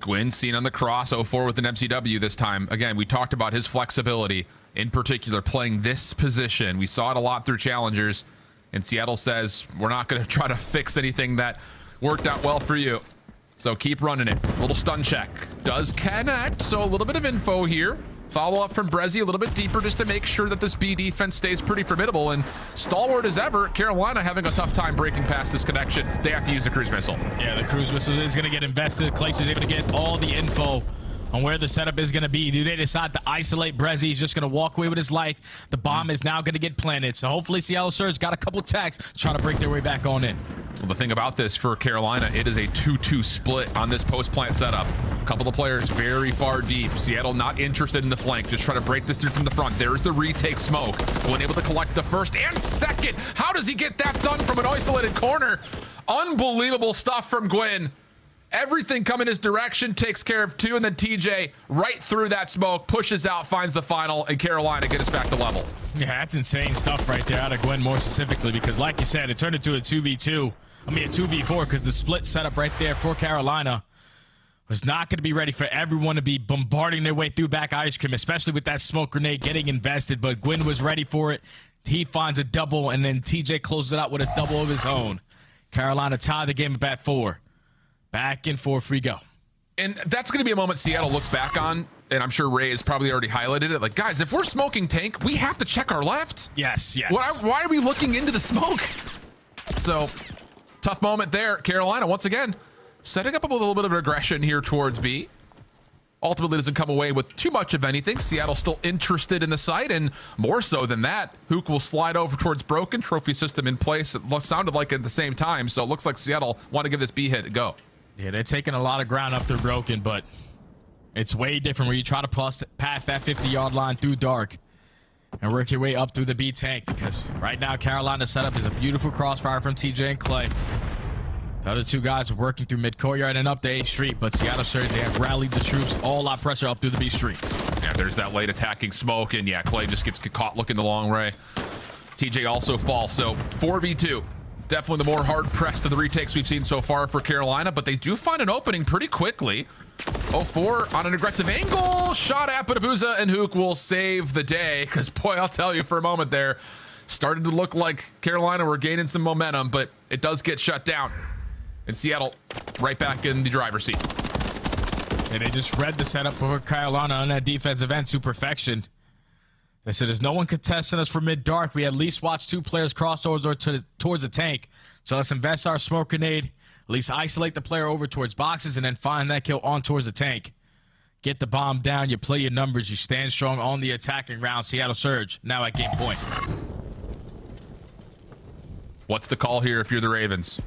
Gwyn seen on the cross, O4 with an MCW this time. Again, we talked about his flexibility. In particular, playing this position. We saw it a lot through Challengers, and Seattle says, we're not going to try to fix anything that worked out well for you. So keep running it. A little stun check. Does connect, so a little bit of info here. Follow up from Brezzy a little bit deeper just to make sure that this B defense stays pretty formidable, and stalwart as ever, Carolina having a tough time breaking past this connection. They have to use the cruise missile. Yeah, the cruise missile is going to get invested. Clayster's able to get all the info on where the setup is going to be. Do they decide to isolate Brezzy? He's just going to walk away with his life. The bomb is now going to get planted. So hopefully Seattle Surge got a couple tacks trying to break their way back on in. Well, the thing about this for Carolina, it is a 2-2 split on this post-plant setup. A couple of players very far deep. Seattle not interested in the flank. Just try to break this through from the front. There's the retake smoke. Gwyn able to collect the first and second. How does he get that done from an isolated corner? Unbelievable stuff from Gwyn. Everything coming his direction, takes care of two, and then TJ right through that smoke, pushes out, finds the final, and Carolina get us back to level. Yeah, that's insane stuff right there out of Gwyn, more specifically, because like you said, it turned into a 2v2. I mean, a 2v4, because the split setup right there for Carolina was not going to be ready for everyone to be bombarding their way through back ice cream, especially with that smoke grenade getting invested, but Gwyn was ready for it. He finds a double, and then TJ closes it out with a double of his own. Carolina tie the game at 4. Back and forth we go. And that's going to be a moment Seattle looks back on, and I'm sure Ray has probably already highlighted it. Like, guys, if we're smoking tank, we have to check our left. Yes, yes. Why are we looking into the smoke? So, tough moment there. Carolina, once again, setting up a little bit of regression here towards B. Ultimately doesn't come away with too much of anything. Seattle still interested in the site, and more so than that, Hook will slide over towards Broken. Trophy system in place. It sounded like at the same time, so it looks like Seattle want to give this B hit a go. Yeah, they're taking a lot of ground up through Broken, but it's way different where you try to pass that 50-yard line through dark and work your way up through the B tank, because right now Carolina's setup is a beautiful crossfire from TJ and Clay. The other two guys are working through mid-courtyard and up to A Street, but Seattle Surge, they have rallied the troops, all-out pressure up through the B Street. Yeah, there's that late attacking smoke, and yeah, Clay just gets caught looking the long way. TJ also falls, so 4v2. Definitely the more hard-pressed of the retakes we've seen so far for Carolina, but they do find an opening pretty quickly. O4 on an aggressive angle, shot at, but Abuzah and Hook will save the day, because, boy, I'll tell you, for a moment there, started to look like Carolina were gaining some momentum, but it does get shut down. And Seattle right back in the driver's seat. And they just read the setup for Carolina on that defensive end to perfection. They said, there's no one contesting us for mid-dark. We at least watched two players cross over towards the tank. So let's invest our smoke grenade, at least isolate the player over towards boxes, and then find that kill on towards the tank. Get the bomb down. You play your numbers. You stand strong on the attacking round. Seattle Surge now at game point. What's the call here if you're the Ravens?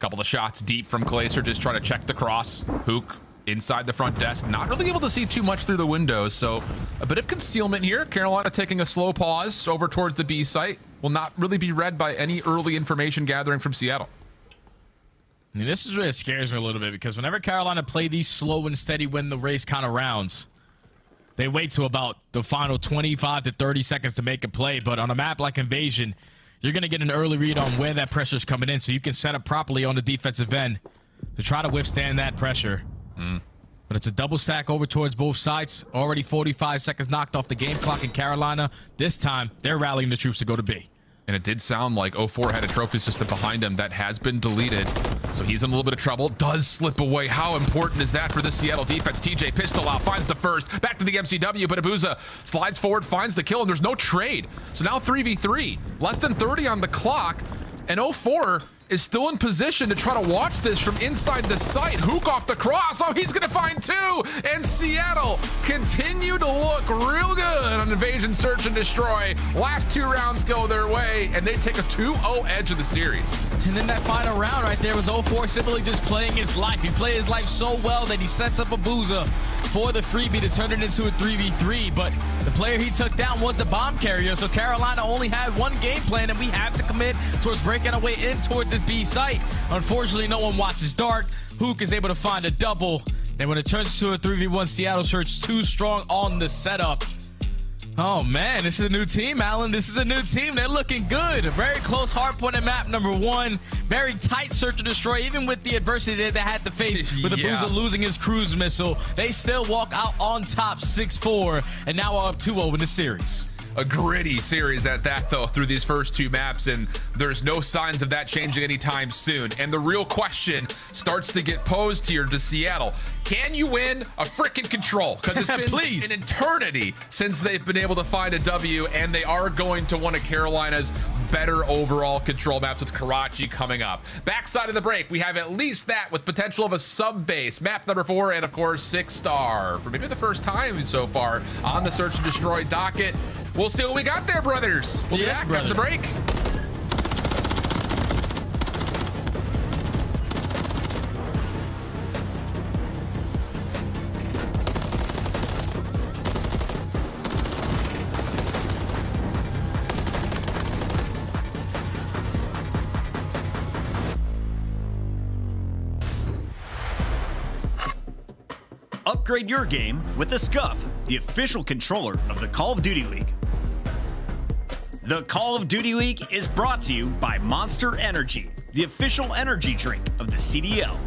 Couple of shots deep from Clayster, just trying to check the cross. Hook inside the front desk, not really able to see too much through the windows, so a bit of concealment here. Carolina taking a slow pause over towards the B site. Will not really be read by any early information gathering from Seattle. I mean, this is where it scares me a little bit, because whenever Carolina play these slow and steady win the race kind of rounds, they wait to about the final 25 to 30 seconds to make a play. But on a map like Invasion, you're going to get an early read on where that pressure is coming in, so you can set up properly on the defensive end to try to withstand that pressure. But it's a double stack over towards both sides. Already 45 seconds knocked off the game clock in Carolina. This time, they're rallying the troops to go to B. And it did sound like O4 had a trophy system behind him that has been deleted. So he's in a little bit of trouble. Does slip away. How important is that for the Seattle defense? TJ pistol out, finds the first. Back to the MCW, but Abuzah slides forward, finds the kill, and there's no trade. So now 3v3. Less than 30 on the clock. And O4 is still in position to try to watch this from inside the site. Hook off the cross. Oh, he's going to find two. And Seattle continue to look real good on Invasion Search and Destroy. Last two rounds go their way, and they take a 2-0 edge of the series. And then that final round right there was O4 simply just playing his life. He played his life so well that he sets up Abuzah for the freebie to turn it into a 3v3. But the player he took down was the bomb carrier, so Carolina only had one game plan, and we have to commit towards breaking our way in towards this B site. Unfortunately, no one watches dark. Hook is able to find a double, and when it turns to a 3v1, Seattle Surge too strong on the setup. Oh man, this is a new team, Alan. This is a new team. They're looking good. A very close hardpoint in map number 1. Very tight Search and Destroy, even with the adversity that they had to face with Abuzah losing his cruise missile. They still walk out on top 6-4, and now are up 2-0 in the series. A gritty series at that, though, through these first two maps, and there's no signs of that changing anytime soon. And the real question starts to get posed here to Seattle. Can you win a freaking control? Because it's been an eternity since they've been able to find a W, and they are going to one of Carolina's better overall control maps with Karachi coming up. Backside of the break, we have at least that with potential of a Sub Base, map number 4, and of course, 6 Star for maybe the first time so far on the Search and Destroy docket. We'll see what we got there, brothers. We'll be back after the break. upgrade your game with the SCUF, the official controller of the Call of Duty League. The Call of Duty League is brought to you by Monster Energy, the official energy drink of the CDL.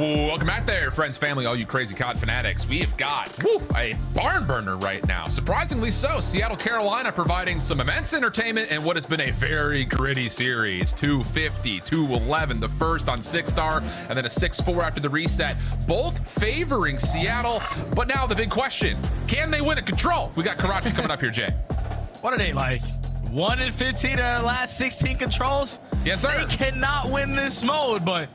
Welcome back there, friends, family, all you crazy COD fanatics. We have got a barn burner right now. Surprisingly so, Seattle, Carolina, providing some immense entertainment in what has been a very gritty series. 250, 211, the first on 6-star, and then a 6-4 after the reset. Both favoring Seattle, but now the big question, can they win at Control? We got Karachi coming up here, Jay. What are they like? 1-15 in their last 16 controls? Yes, sir. They cannot win this mode, but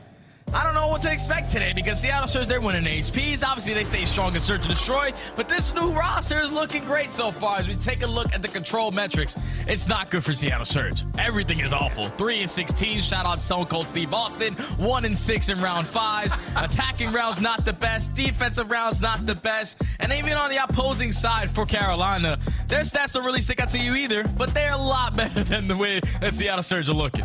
I don't know what to expect today because Seattle Surge, they're winning HPs. Obviously, they stay strong in Search and Destroy, but this new roster is looking great so far. As we take a look at the control metrics, it's not good for Seattle Surge. Everything is awful. 3-16, shout out Stone Cold Steve Austin. 1-6 in round fives. Attacking rounds, not the best. Defensive rounds, not the best. And even on the opposing side for Carolina, their stats don't really stick out to you either, but they're a lot better than the way that Seattle Surge are looking.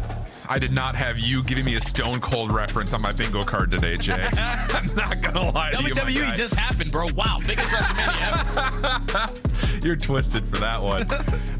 I did not have you giving me a Stone Cold reference on my bingo card today, Jay. I'm not gonna lie to you. WWE just happened, bro. Wow, biggest WrestleMania ever. You're twisted for that one.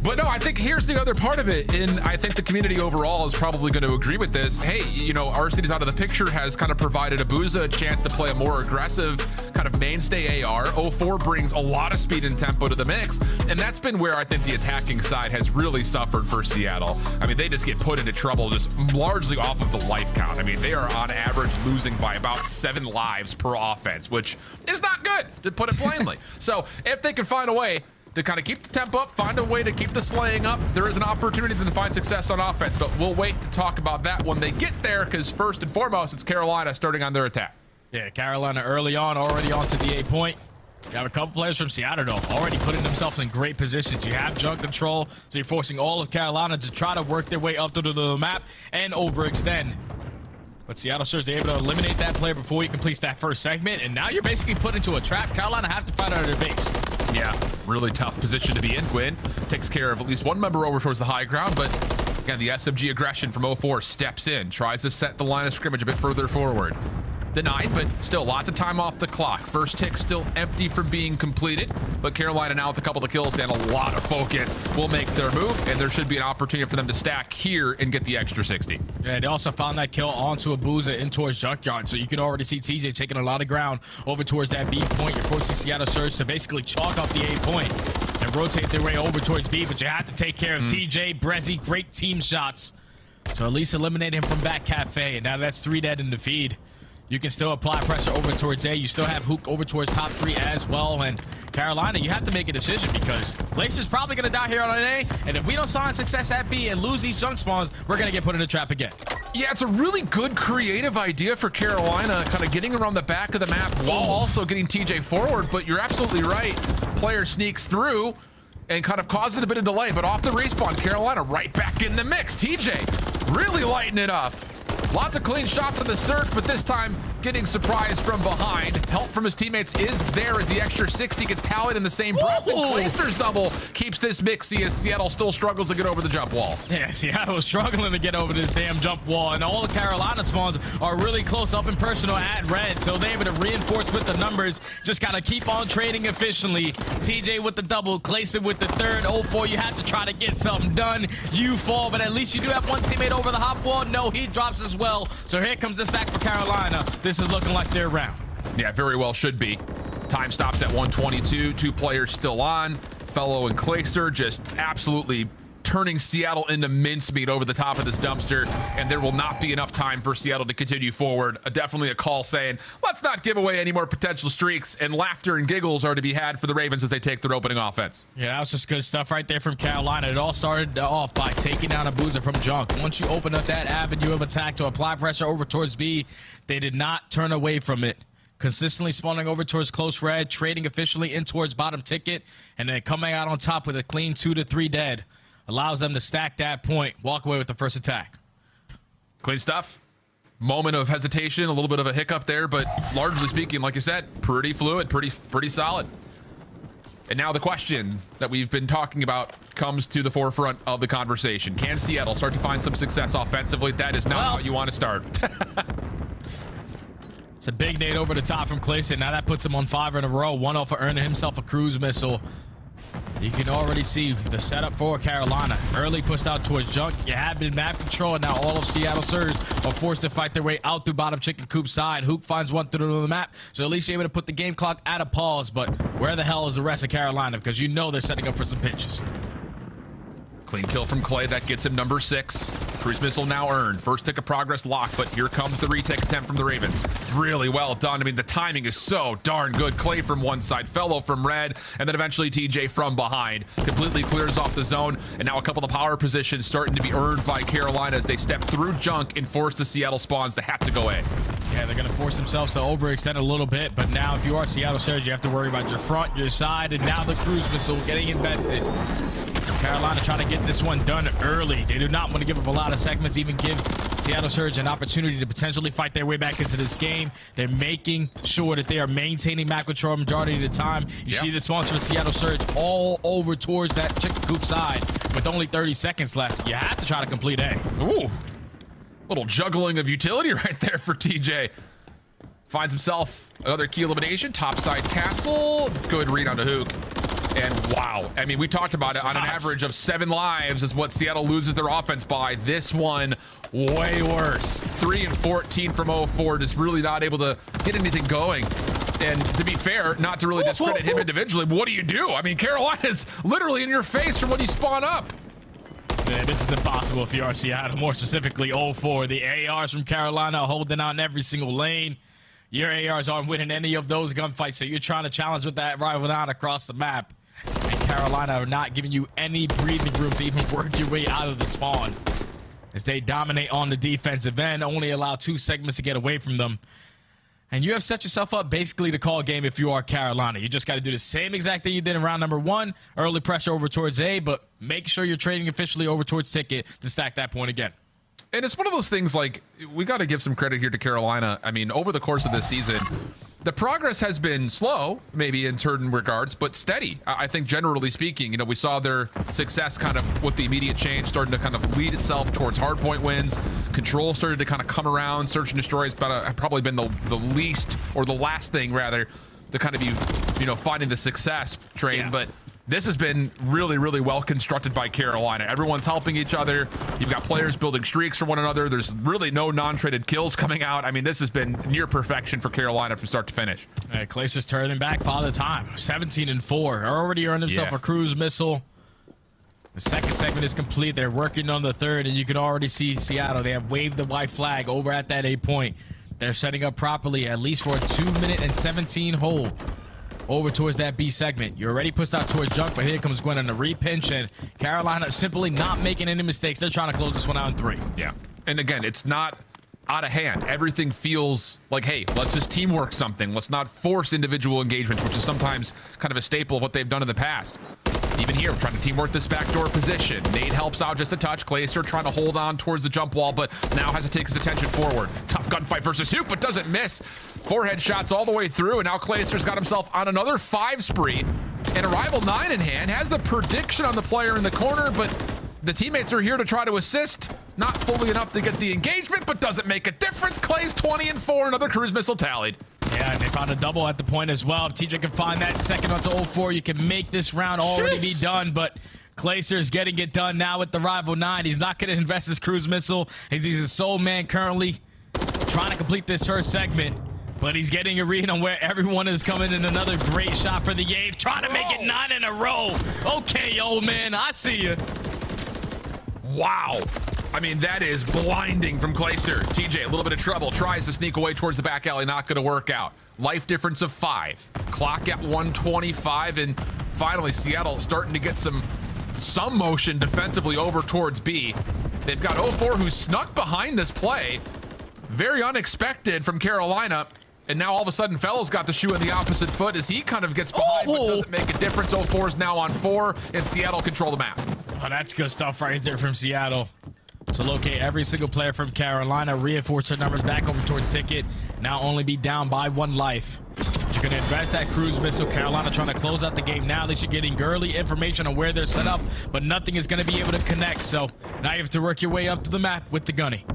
But no, I think here's the other part of it, and I think the community overall is probably going to agree with this. Hey, you know, RCD's out of the picture has kind of provided Abuzah a chance to play a more aggressive kind of mainstay AR. O4 brings a lot of speed and tempo to the mix, and that's been where I think the attacking side has really suffered for Seattle. I mean, they just get put into trouble just largely off of the life count. I mean, they are on average losing by about 7 lives per offense, which is not good, to put it plainly. So if they can find a way to kind of keep the temp up, find a way to keep the slaying up. There is an opportunity to find success on offense, but we'll wait to talk about that when they get there, because first and foremost, it's Carolina starting on their attack. Yeah, Carolina early on, already onto the 8-point. You have a couple players from Seattle, though, already putting themselves in great positions. You have junk control, so you're forcing all of Carolina to try to work their way up through the map and overextend. But Seattle Surge, they're able to eliminate that player before he completes that first segment, and now you're basically put into a trap. Carolina have to fight out of their base. Yeah, really tough position to be in. Gwyn takes care of at least one member over towards the high ground, but again, the SMG aggression from O4 steps in, tries to set the line of scrimmage a bit further forward. Denied, but still lots of time off the clock. First tick still empty for being completed, but Carolina now with a couple of kills and a lot of focus will make their move, and there should be an opportunity for them to stack here and get the extra 60. Yeah, they also found that kill onto Abuzah in towards Junkyard, so you can already see TJ taking a lot of ground over towards that B point. You're forcing Seattle Surge to basically chalk up the A point and rotate their way over towards B, but you have to take care of TJ, Brezzy, great team shots. So at least eliminate him from back cafe, and now that's 3 dead in the feed. You can still apply pressure over towards A. You still have Hook over towards top 3 as well. And Carolina, you have to make a decision because Clayster's probably going to die here on A. And if we don't sign success at B and lose these junk spawns, we're going to get put in a trap again. Yeah, it's a really good creative idea for Carolina, kind of getting around the back of the map while also getting TJ forward. But you're absolutely right. Player sneaks through and kind of causes a bit of delay. But off the respawn, Carolina right back in the mix. TJ really lighting it up. Lots of clean shots on the Surge, but this time getting surprised from behind. Help from his teammates is there as the extra 60 gets tallied in the same breath. And Clayster's double keeps this mixy as Seattle still struggles to get over the jump wall. Yeah, Seattle's struggling to get over this damn jump wall. And all the Carolina spawns are really close up and personal at red. So they're able to reinforce with the numbers. Just got to keep on trading efficiently. TJ with the double, Clayster with the third. O4, you have to try to get something done. You fall, but at least you do have one teammate over the hop wall. No, he drops his well. So here comes the sack for Carolina. This is looking like their round. Yeah, very well should be. Time stops at 122. 2 players still on. Fellow and Clayster just absolutely turning Seattle into mincemeat over the top of this dumpster, and there will not be enough time for Seattle to continue forward. Definitely a call saying, let's not give away any more potential streaks, and laughter and giggles are to be had for the Ravens as they take their opening offense. Yeah, that was just good stuff right there from Carolina. It all started off by taking down Abuzah from junk. Once you open up that avenue of attack to apply pressure over towards B, they did not turn away from it. Consistently spawning over towards close red, trading efficiently in towards bottom ticket, and then coming out on top with a clean 2 to 3 dead. Allows them to stack that point, walk away with the first attack. Clean stuff. Moment of hesitation, a little bit of a hiccup there, but largely speaking, like you said, pretty fluid, pretty solid. And now the question that we've been talking about comes to the forefront of the conversation. Can Seattle start to find some success offensively? That is not how you want to start. It's a big nade over the top from Clayson. Now that puts him on 5 in a row. 1-0 for earning himself a cruise missile. You can already see the setup for Carolina. Early pushed out towards junk. You have been map control, and now all of Seattle Surge are forced to fight their way out through bottom chicken coop side. Hook finds one through the map, so at least you're able to put the game clock at a pause, but where the hell is the rest of Carolina? Because you know they're setting up for some pitches. Clean kill from Clay. That gets him number 6. Cruise missile now earned. First tick of progress locked, but here comes the retake attempt from the Ravens. Really well done. I mean, the timing is so darn good. Clay from one side, Fellow from red, and then eventually TJ from behind. Completely clears off the zone, and now a couple of power positions starting to be earned by Carolina as they step through junk and force the Seattle spawns to have to go in. Yeah, they're going to force themselves to overextend a little bit, but now if you are Seattle Surge, you have to worry about your front, your side, and now the cruise missile getting invested. Carolina trying to get this one done early. They do not want to give up a lot of segments, even give Seattle Surge an opportunity to potentially fight their way back into this game. They're making sure that they are maintaining map control majority of the time. You see the sponsor of Seattle Surge all over towards that chicken coop side with only 30 seconds left. You have to try to complete A. Ooh, little juggling of utility right there for TJ. Finds himself another key elimination. Topside castle. Good read onto Hook. And wow, I mean, we talked about it. On an average of 7 lives is what Seattle loses their offense by. This one, way worse. 3 and 14 from O4, just really not able to get anything going. And to be fair, not to really discredit him individually, but what do you do? I mean, Carolina's literally in your face from when you spawn up. Man, this is impossible if you are Seattle, more specifically O4. The ARs from Carolina holding on every single lane. Your ARs aren't winning any of those gunfights, so you're trying to challenge with that rival down across the map. Carolina are not giving you any breathing room to even work your way out of the spawn, as they dominate on the defensive end, only allow two segments to get away from them. And you have set yourself up basically to call game if you are Carolina. You just got to do the same exact thing you did in round number one. Early pressure over towards A, but make sure you're trading officially over towards ticket to stack that point again. And it's one of those things, like, we got to give some credit here to Carolina. I mean, over the course of this season, the progress has been slow, maybe in certain regards, but steady. I think generally speaking, you know, we saw their success kind of with the immediate change starting to kind of lead itself towards hardpoint wins. Control started to kind of come around. Search and destroy has probably been the least, or the last thing rather, to kind of be, you know, finding the success train. Yeah. But this has been really, really well constructed by Carolina. Everyone's helping each other. You've got players building streaks for one another. There's really no non-traded kills coming out. I mean, this has been near perfection for Carolina from start to finish. Right, Clayster's turning back father time. 17-4. Already earned himself a cruise missile. The second segment is complete. They're working on the third, and you can already see Seattle. They have waved the white flag over at that 8 point. They're setting up properly, at least for a 2:17 hole. Over towards that B segment. You're already pushed out towards junk, but here comes Gwyn on the re-pinch, and Carolina simply not making any mistakes. They're trying to close this one out in three. Yeah, and again, it's not out of hand. Everything feels like, hey, let's just teamwork something. Let's not force individual engagements, which is sometimes kind of a staple of what they've done in the past. Even here, we're trying to teamwork this backdoor position. Nate helps out just a touch. Clayster trying to hold on towards the jump wall, but now has to take his attention forward. Tough gunfight versus Hook, but doesn't miss. Forehead shots all the way through, and now Clayster's got himself on another 5 spree. And a rival 9 in hand has the prediction on the player in the corner, but the teammates are here to try to assist. Not fully enough to get the engagement, but doesn't make a difference. Clay's 20-4, another cruise missile tallied. Yeah, and they found a double at the point as well. If TJ can find that second onto O4, you can make this round already be done, but Clayster's getting it done now with the rival 9. He's not going to invest his cruise missile. He's a sole man currently trying to complete this first segment, but he's getting a read on where everyone is coming, in another great shot for the Yave, trying to make it 9 in a row. Okay, old man, I see you. Wow. I mean, that is blinding from Clayster. TJ, a little bit of trouble, tries to sneak away towards the back alley, not gonna work out. Life difference of 5. Clock at 125, and finally Seattle starting to get some motion defensively over towards B. They've got O4 who snuck behind this play. Very unexpected from Carolina. And now all of a sudden, Fellow's got the shoe in the opposite foot as he kind of gets behind, but doesn't make a difference. O4's now on 4, and Seattle control the map. Oh, that's good stuff right there from Seattle. To locate every single player from Carolina, reinforce their numbers back over towards ticket. Now only be down by 1 life. You're going to invest that cruise missile. Carolina trying to close out the game now. At least you're getting early information on where they're set up, but nothing is going to be able to connect. So now you have to work your way up to the map with the gunny.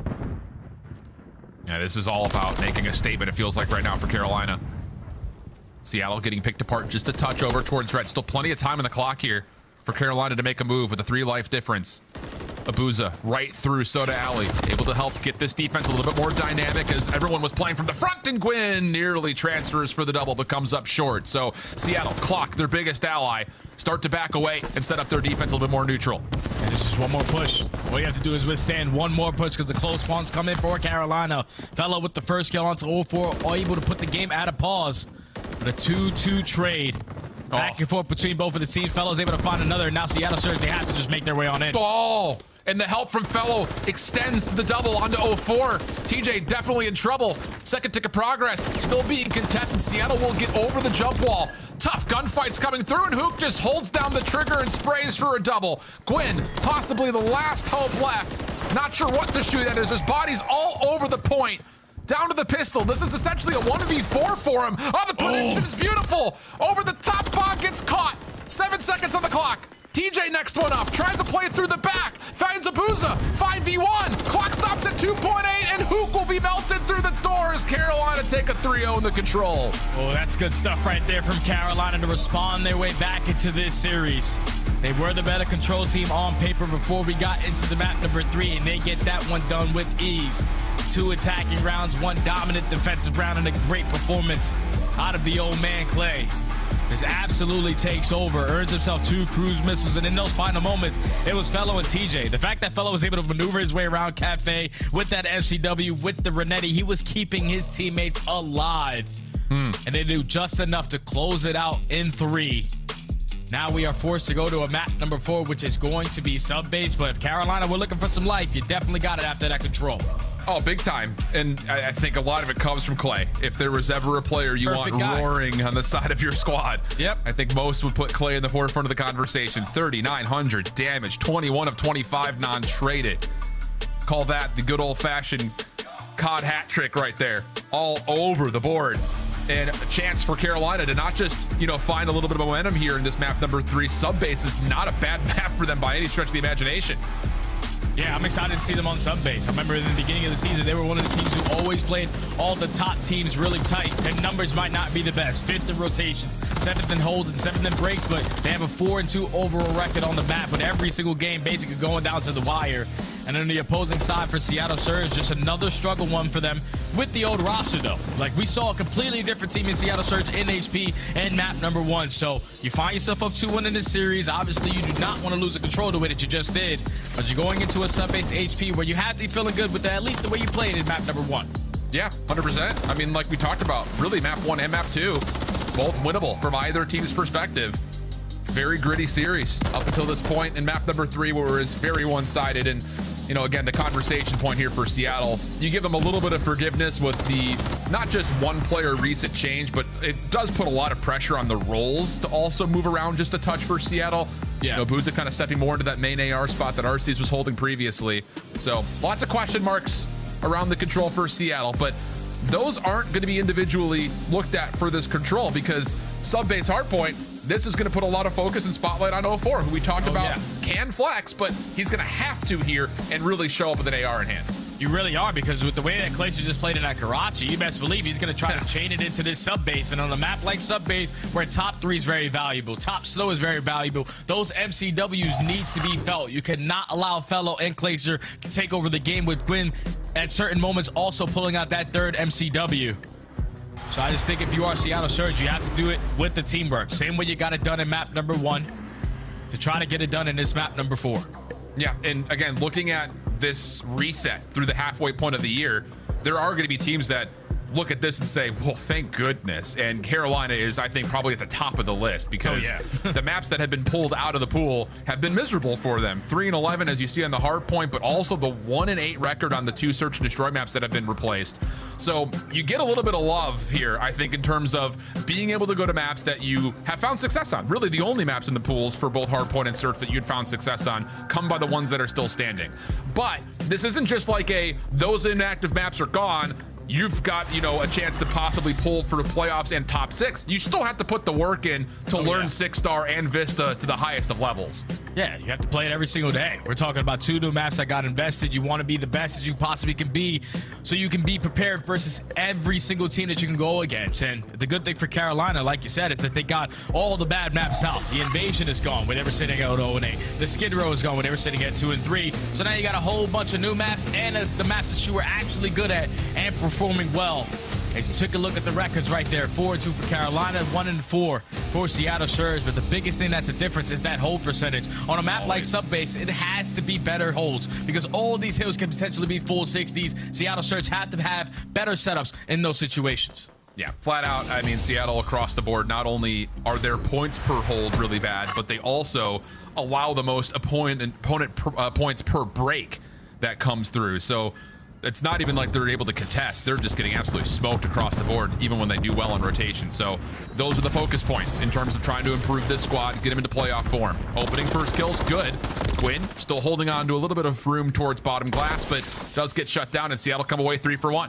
Yeah, this is all about making a statement, it feels like right now for Carolina. Seattle getting picked apart just a touch over towards red. Still plenty of time on the clock here for Carolina to make a move with a 3 life difference. Abuzah right through Soda Alley, able to help get this defense a little bit more dynamic as everyone was playing from the front, and Gwyn nearly transfers for the double but comes up short. So Seattle clock their biggest ally, start to back away and set up their defense a little bit more neutral. And it's just one more push. All you have to do is withstand one more push because the close spawns come in for Carolina. Fellow with the first kill onto O4, all able to put the game at a pause. But a 2-2 trade. Back and forth between both of the teams. Fellow's able to find another. Now Seattle Surge, they have to just make their way on in. And the help from Fellow extends the double onto O4. TJ definitely in trouble. Second tick of progress, still being contested. Seattle will get over the jump wall. Tough gunfights coming through, and Hook just holds down the trigger and sprays for a double. Gwyn, possibly the last hope left. Not sure what to shoot at, as his body's all over the point. Down to the pistol. This is essentially a 1v4 for him. Oh, the prediction is beautiful. Over the top bot gets caught. 7 seconds on the clock. TJ next one up, tries to play through the back, finds Abuzah, 5v1, clock stops at 2.8, and Hook will be melted through the doors. Carolina take a 3-0 in the control. Oh, that's good stuff right there from Carolina to respond their way back into this series. They were the better control team on paper before we got into the map number 3, and they get that one done with ease. 2 attacking rounds, 1 dominant defensive round, and a great performance out of the old man Clay. This absolutely takes over, earns himself 2 cruise missiles, and in those final moments, it was Fellow and TJ. The fact that Fellow was able to maneuver his way around Cafe with that MCW, with the Renetti, he was keeping his teammates alive. And they do just enough to close it out in 3. Now we are forced to go to a map number 4, which is going to be Sub Base. But if Carolina were looking for some life, you definitely got it after that control. Oh, big time. And I think a lot of it comes from Clay. If there was ever a player you want roaring on the side of your squad, yep, I think most would put Clay in the forefront of the conversation. 3,900 damage, 21 of 25 non-traded. Call that the good old-fashioned COD hat trick right there. All over the board. And a chance for Carolina to not just, you know, find a little bit of momentum here in this map number 3. Sub Base is not a bad map for them by any stretch of the imagination. Yeah, I'm excited to see them on Sub Base. I remember in the beginning of the season, they were one of the teams who always played all the top teams really tight. Their numbers might not be the best. 5th in rotation, 7th in holds, and 7th in breaks, but they have a 4-2 overall record on the map, with every single game basically going down to the wire. And on the opposing side for Seattle Surge, just another struggle one for them with the old roster, though. Like, we saw a completely different team in Seattle Surge in HP and map number 1. So you find yourself up 2-1 in this series. Obviously, you do not want to lose the control the way that you just did, but you're going into a Sub Base HP where you have to be feeling good with the, at least the way you played in map number 1. Yeah, 100%. I mean, like we talked about, really map 1 and map 2, both winnable from either team's perspective. Very gritty series up until this point in map number 3, where it's very one-sided. And you know, again, the conversation point here for Seattle, you give them a little bit of forgiveness with the not just one player recent change, but it does put a lot of pressure on the roles to also move around just a touch for Seattle. Yeah, you know, Abuzah kind of stepping more into that main AR spot that Arceus was holding previously. So lots of question marks around the control for Seattle, but those aren't going to be individually looked at for this control, because Sub Base hardpoint, this is going to put a lot of focus and spotlight on O4, who we talked about can flex, but he's going to have to here and really show up with an AR in hand. You really are, because with the way that Clayster just played it at Karachi, you best believe he's going to try to chain it into this Sub Base. And on a map like Sub Base, where top 3 is very valuable, top slow is very valuable, those MCWs need to be felt. You cannot allow Fellow and Clayster to take over the game, with Gwyn at certain moments also pulling out that 3rd MCW. So I just think if you are Seattle Surge, you have to do it with the teamwork. Same way you got it done in map number 1, to try to get it done in this map number 4. Yeah, and again, looking at this reset through the halfway point of the year, there are going to be teams that look at this and say, well, thank goodness. And Carolina is, I think, probably at the top of the list, because the maps that have been pulled out of the pool have been miserable for them. 3-11, as you see on the hard point, but also the 1-8 record on the 2 search and destroy maps that have been replaced. So you get a little bit of love here, I think, in terms of being able to go to maps that you have found success on. Really the only maps in the pools for both hard point and search that you'd found success on come by the ones that are still standing. But this isn't just like a, those inactive maps are gone, you've got, you know, a chance to possibly pull for the playoffs and top 6. You still have to put the work in to learn 6-star and Vista to the highest of levels. Yeah, you have to play it every single day. We're talking about 2 new maps that got invested. You want to be the best as you possibly can be, so you can be prepared versus every single team that you can go against. And the good thing for Carolina, like you said, is that they got all the bad maps out. The Invasion is gone when they were sitting at 0-8. The Skid Row is gone when they were sitting at 2-3. So now you got a whole bunch of new maps, and the maps that you were actually good at and performing well. As you took a look at the records right there, 4-2 for Carolina, 1-4 for Seattle Surge. But the biggest thing that's a difference is that hold percentage. On a map like Sub Base, it has to be better holds, because all these hills can potentially be full 60s. Seattle Surge have to have better setups in those situations. Yeah, flat out, I mean, Seattle across the board, not only are their points per hold really bad, but they also allow the most opponent points per break that comes through. So it's not even like they're able to contest. They're just getting absolutely smoked across the board, even when they do well in rotation. So those are the focus points in terms of trying to improve this squad, get them into playoff form. Opening first kills, good. Gwyn still holding on to a little bit of room towards bottom glass, but does get shut down, and Seattle come away 3-1.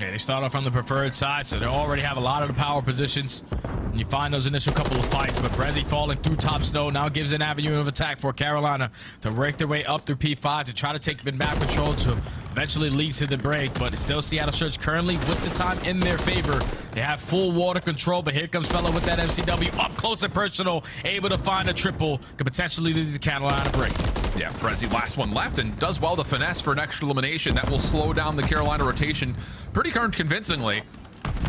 Yeah, they start off on the preferred side, so they already have a lot of the power positions. And you find those initial couple of fights, but Brezzy falling through top snow now gives an avenue of attack for Carolina to break their way up through P5 to try to take mid-map control to eventually lead to the break. But it's still Seattle Surge currently with the time in their favor. They have full water control, but here comes Fellow with that MCW up close and personal, able to find a triple, could potentially lead to Carolina break. Yeah, Brezzy last one left and does well to finesse for an extra elimination that will slow down the Carolina rotation pretty convincingly.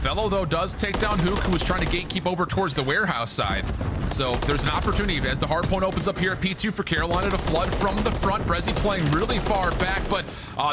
Fellow, though, does take down Hook, who was trying to gatekeep over towards the warehouse side. So there's an opportunity as the hard point opens up here at P2 for Carolina to flood from the front. Brezzy playing really far back, but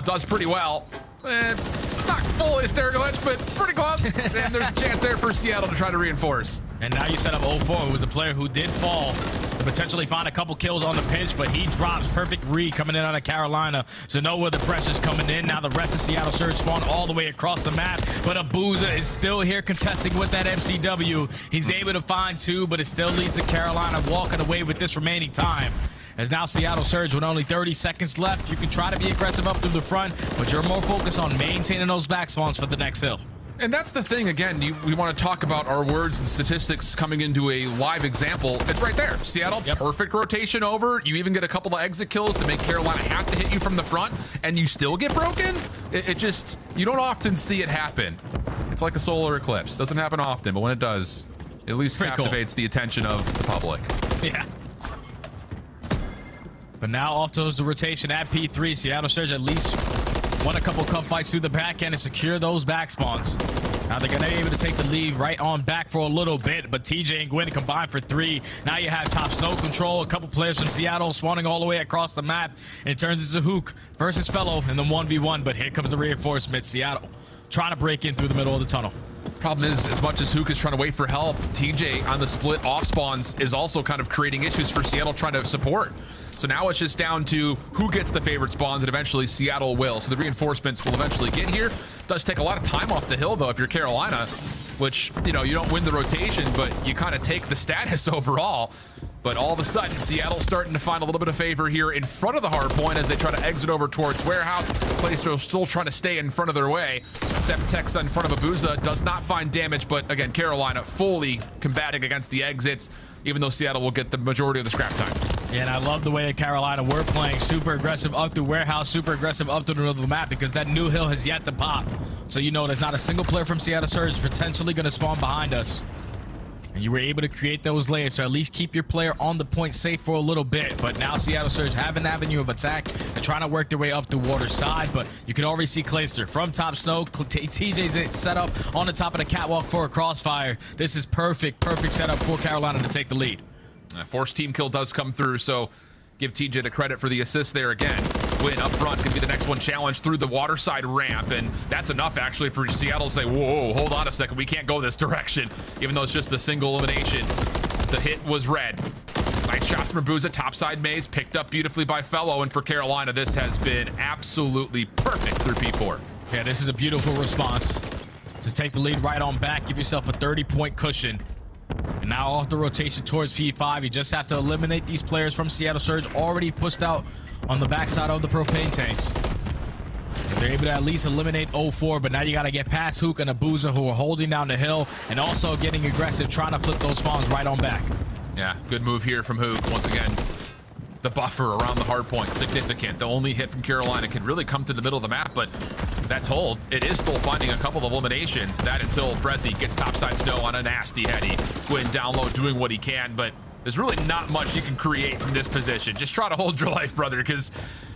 does pretty well. Not full hysterical edge, but pretty close. And there's a chance there for Seattle to try to reinforce. And now you set up O4, who was a player who did fall to potentially find a couple kills on the pinch, but he drops. Perfect read coming in out of Carolina. So nowhere the pressure's coming in. Now the rest of Seattle Surge spawned all the way across the map, but Abuzah is still here contesting with that MCW. He's able to find two, but it still leads to Carolina walking away with this remaining time. As now Seattle Surge with only 30 seconds left. You can try to be aggressive up through the front, but you're more focused on maintaining those back spawns for the next hill. And that's the thing, again, we want to talk about our words and statistics coming into a live example. It's right there. Seattle, yep. Perfect rotation over. You even get a couple of exit kills to make Carolina have to hit you from the front, and you still get broken? It just, you don't often see it happen. It's like a solar eclipse. Doesn't happen often, but when it does, it at least captivates the attention of the public. Yeah. But now off towards the rotation at P3. Seattle Surge at least won a couple cup fights through the back end to secure those back spawns. Now they're going to be able to take the lead right on back for a little bit, but TJ and Gwyn combined for three. Now you have top snow control. A couple players from Seattle spawning all the way across the map. It turns into Hook versus Fellow in the 1v1, but here comes the reinforcement. Seattle trying to break in through the middle of the tunnel. Problem is, as much as Hook is trying to wait for help, TJ on the split off spawns is also kind of creating issues for Seattle trying to support. So now it's just down to who gets the favorite spawns, and eventually Seattle will. So the reinforcements will eventually get here. Does take a lot of time off the hill, though, if you're Carolina, which, you know, you don't win the rotation, but you kind of take the status overall. But all of a sudden, Seattle's starting to find a little bit of favor here in front of the hard point as they try to exit over towards Warehouse. Clayster still trying to stay in front of their way. Septex in front of Abuzah does not find damage, but again, Carolina fully combating against the exits, even though Seattle will get the majority of the scrap time. Yeah, and I love the way that Carolina were playing super aggressive up through Warehouse, super aggressive up through the middle of the map, because that new hill has yet to pop. So you know there's not a single player from Seattle Surge potentially going to spawn behind us. And you were able to create those layers, so at least keep your player on the point safe for a little bit. But now Seattle Surge have an avenue of attack and trying to work their way up the water side. But you can already see Clayster from top snow. TJ's set up on the top of the catwalk for a crossfire. This is perfect, perfect setup for Carolina to take the lead. Forced team kill does come through, so give TJ the credit for the assist there again. Gwyn up front could be the next one challenged through the waterside ramp, and that's enough actually for Seattle to say, whoa, hold on a second, we can't go this direction, even though it's just a single elimination. The hit was red. Nice shots from Abuzah, topside maze, picked up beautifully by Fellow, and for Carolina, this has been absolutely perfect through P4. Yeah, this is a beautiful response. To take the lead right on back, give yourself a 30-point cushion. And now off the rotation towards P5, you just have to eliminate these players from Seattle Surge already pushed out on the backside of the propane tanks. They're able to at least eliminate O4, but now you got to get past Hook and Abuzah, who are holding down the hill and also getting aggressive, trying to flip those spawns right on back. Yeah, good move here from Hook. Once again, the buffer around the hard point, significant. The only hit from Carolina can really come through the middle of the map, but that's hold. It is still finding a couple of eliminations. That until Brezzy gets topside snow on a nasty heady. Gwyn down low doing what he can, but there's really not much you can create from this position. Just try to hold your life, brother, because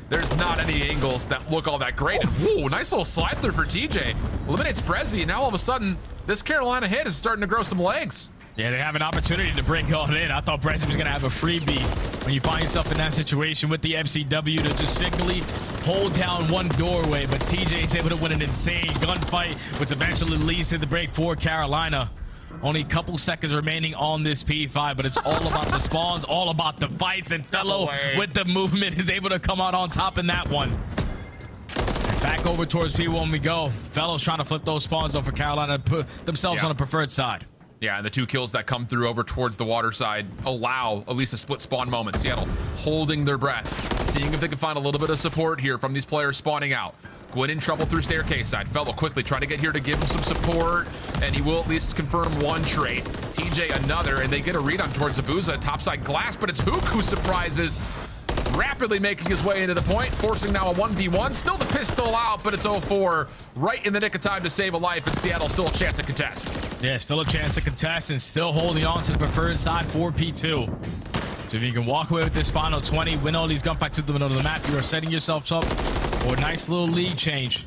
there's not any angles that look all that great. Whoa, nice little slide through for TJ. Eliminates Brezzy, and now all of a sudden, this Carolina hit is starting to grow some legs. Yeah, they have an opportunity to bring on in. I thought Brezzy was going to have a freebie. When you find yourself in that situation with the MCW to just singly hold down one doorway, but TJ's able to win an insane gunfight, which eventually leads to the break for Carolina. Only a couple seconds remaining on this P5, but it's all about the spawns, all about the fights, and Fellow with the movement is able to come out on top in that one. Back over towards P1 we go. Fellow's trying to flip those spawns though for Carolina to put themselves on a preferred side. Yeah, and the two kills that come through over towards the water side allow at least a split spawn moment. Seattle holding their breath, seeing if they can find a little bit of support here from these players spawning out. Gwyn in trouble through staircase side. Fellow quickly trying to get here to give him some support, and he will at least confirm one trade. TJ another, and they get a read on towards Abuzah, topside glass, but it's Hook who surprises, rapidly making his way into the point, forcing now a 1v1. Still the pistol out, but it's 0-4 right in the nick of time to save a life, and Seattle still a chance to contest. Yeah, still a chance to contest, and still holding on to the preferred side for P2. So if you can walk away with this final 20, win all these gunfights to the middle of the map, you are setting yourselves up for a nice little lead change.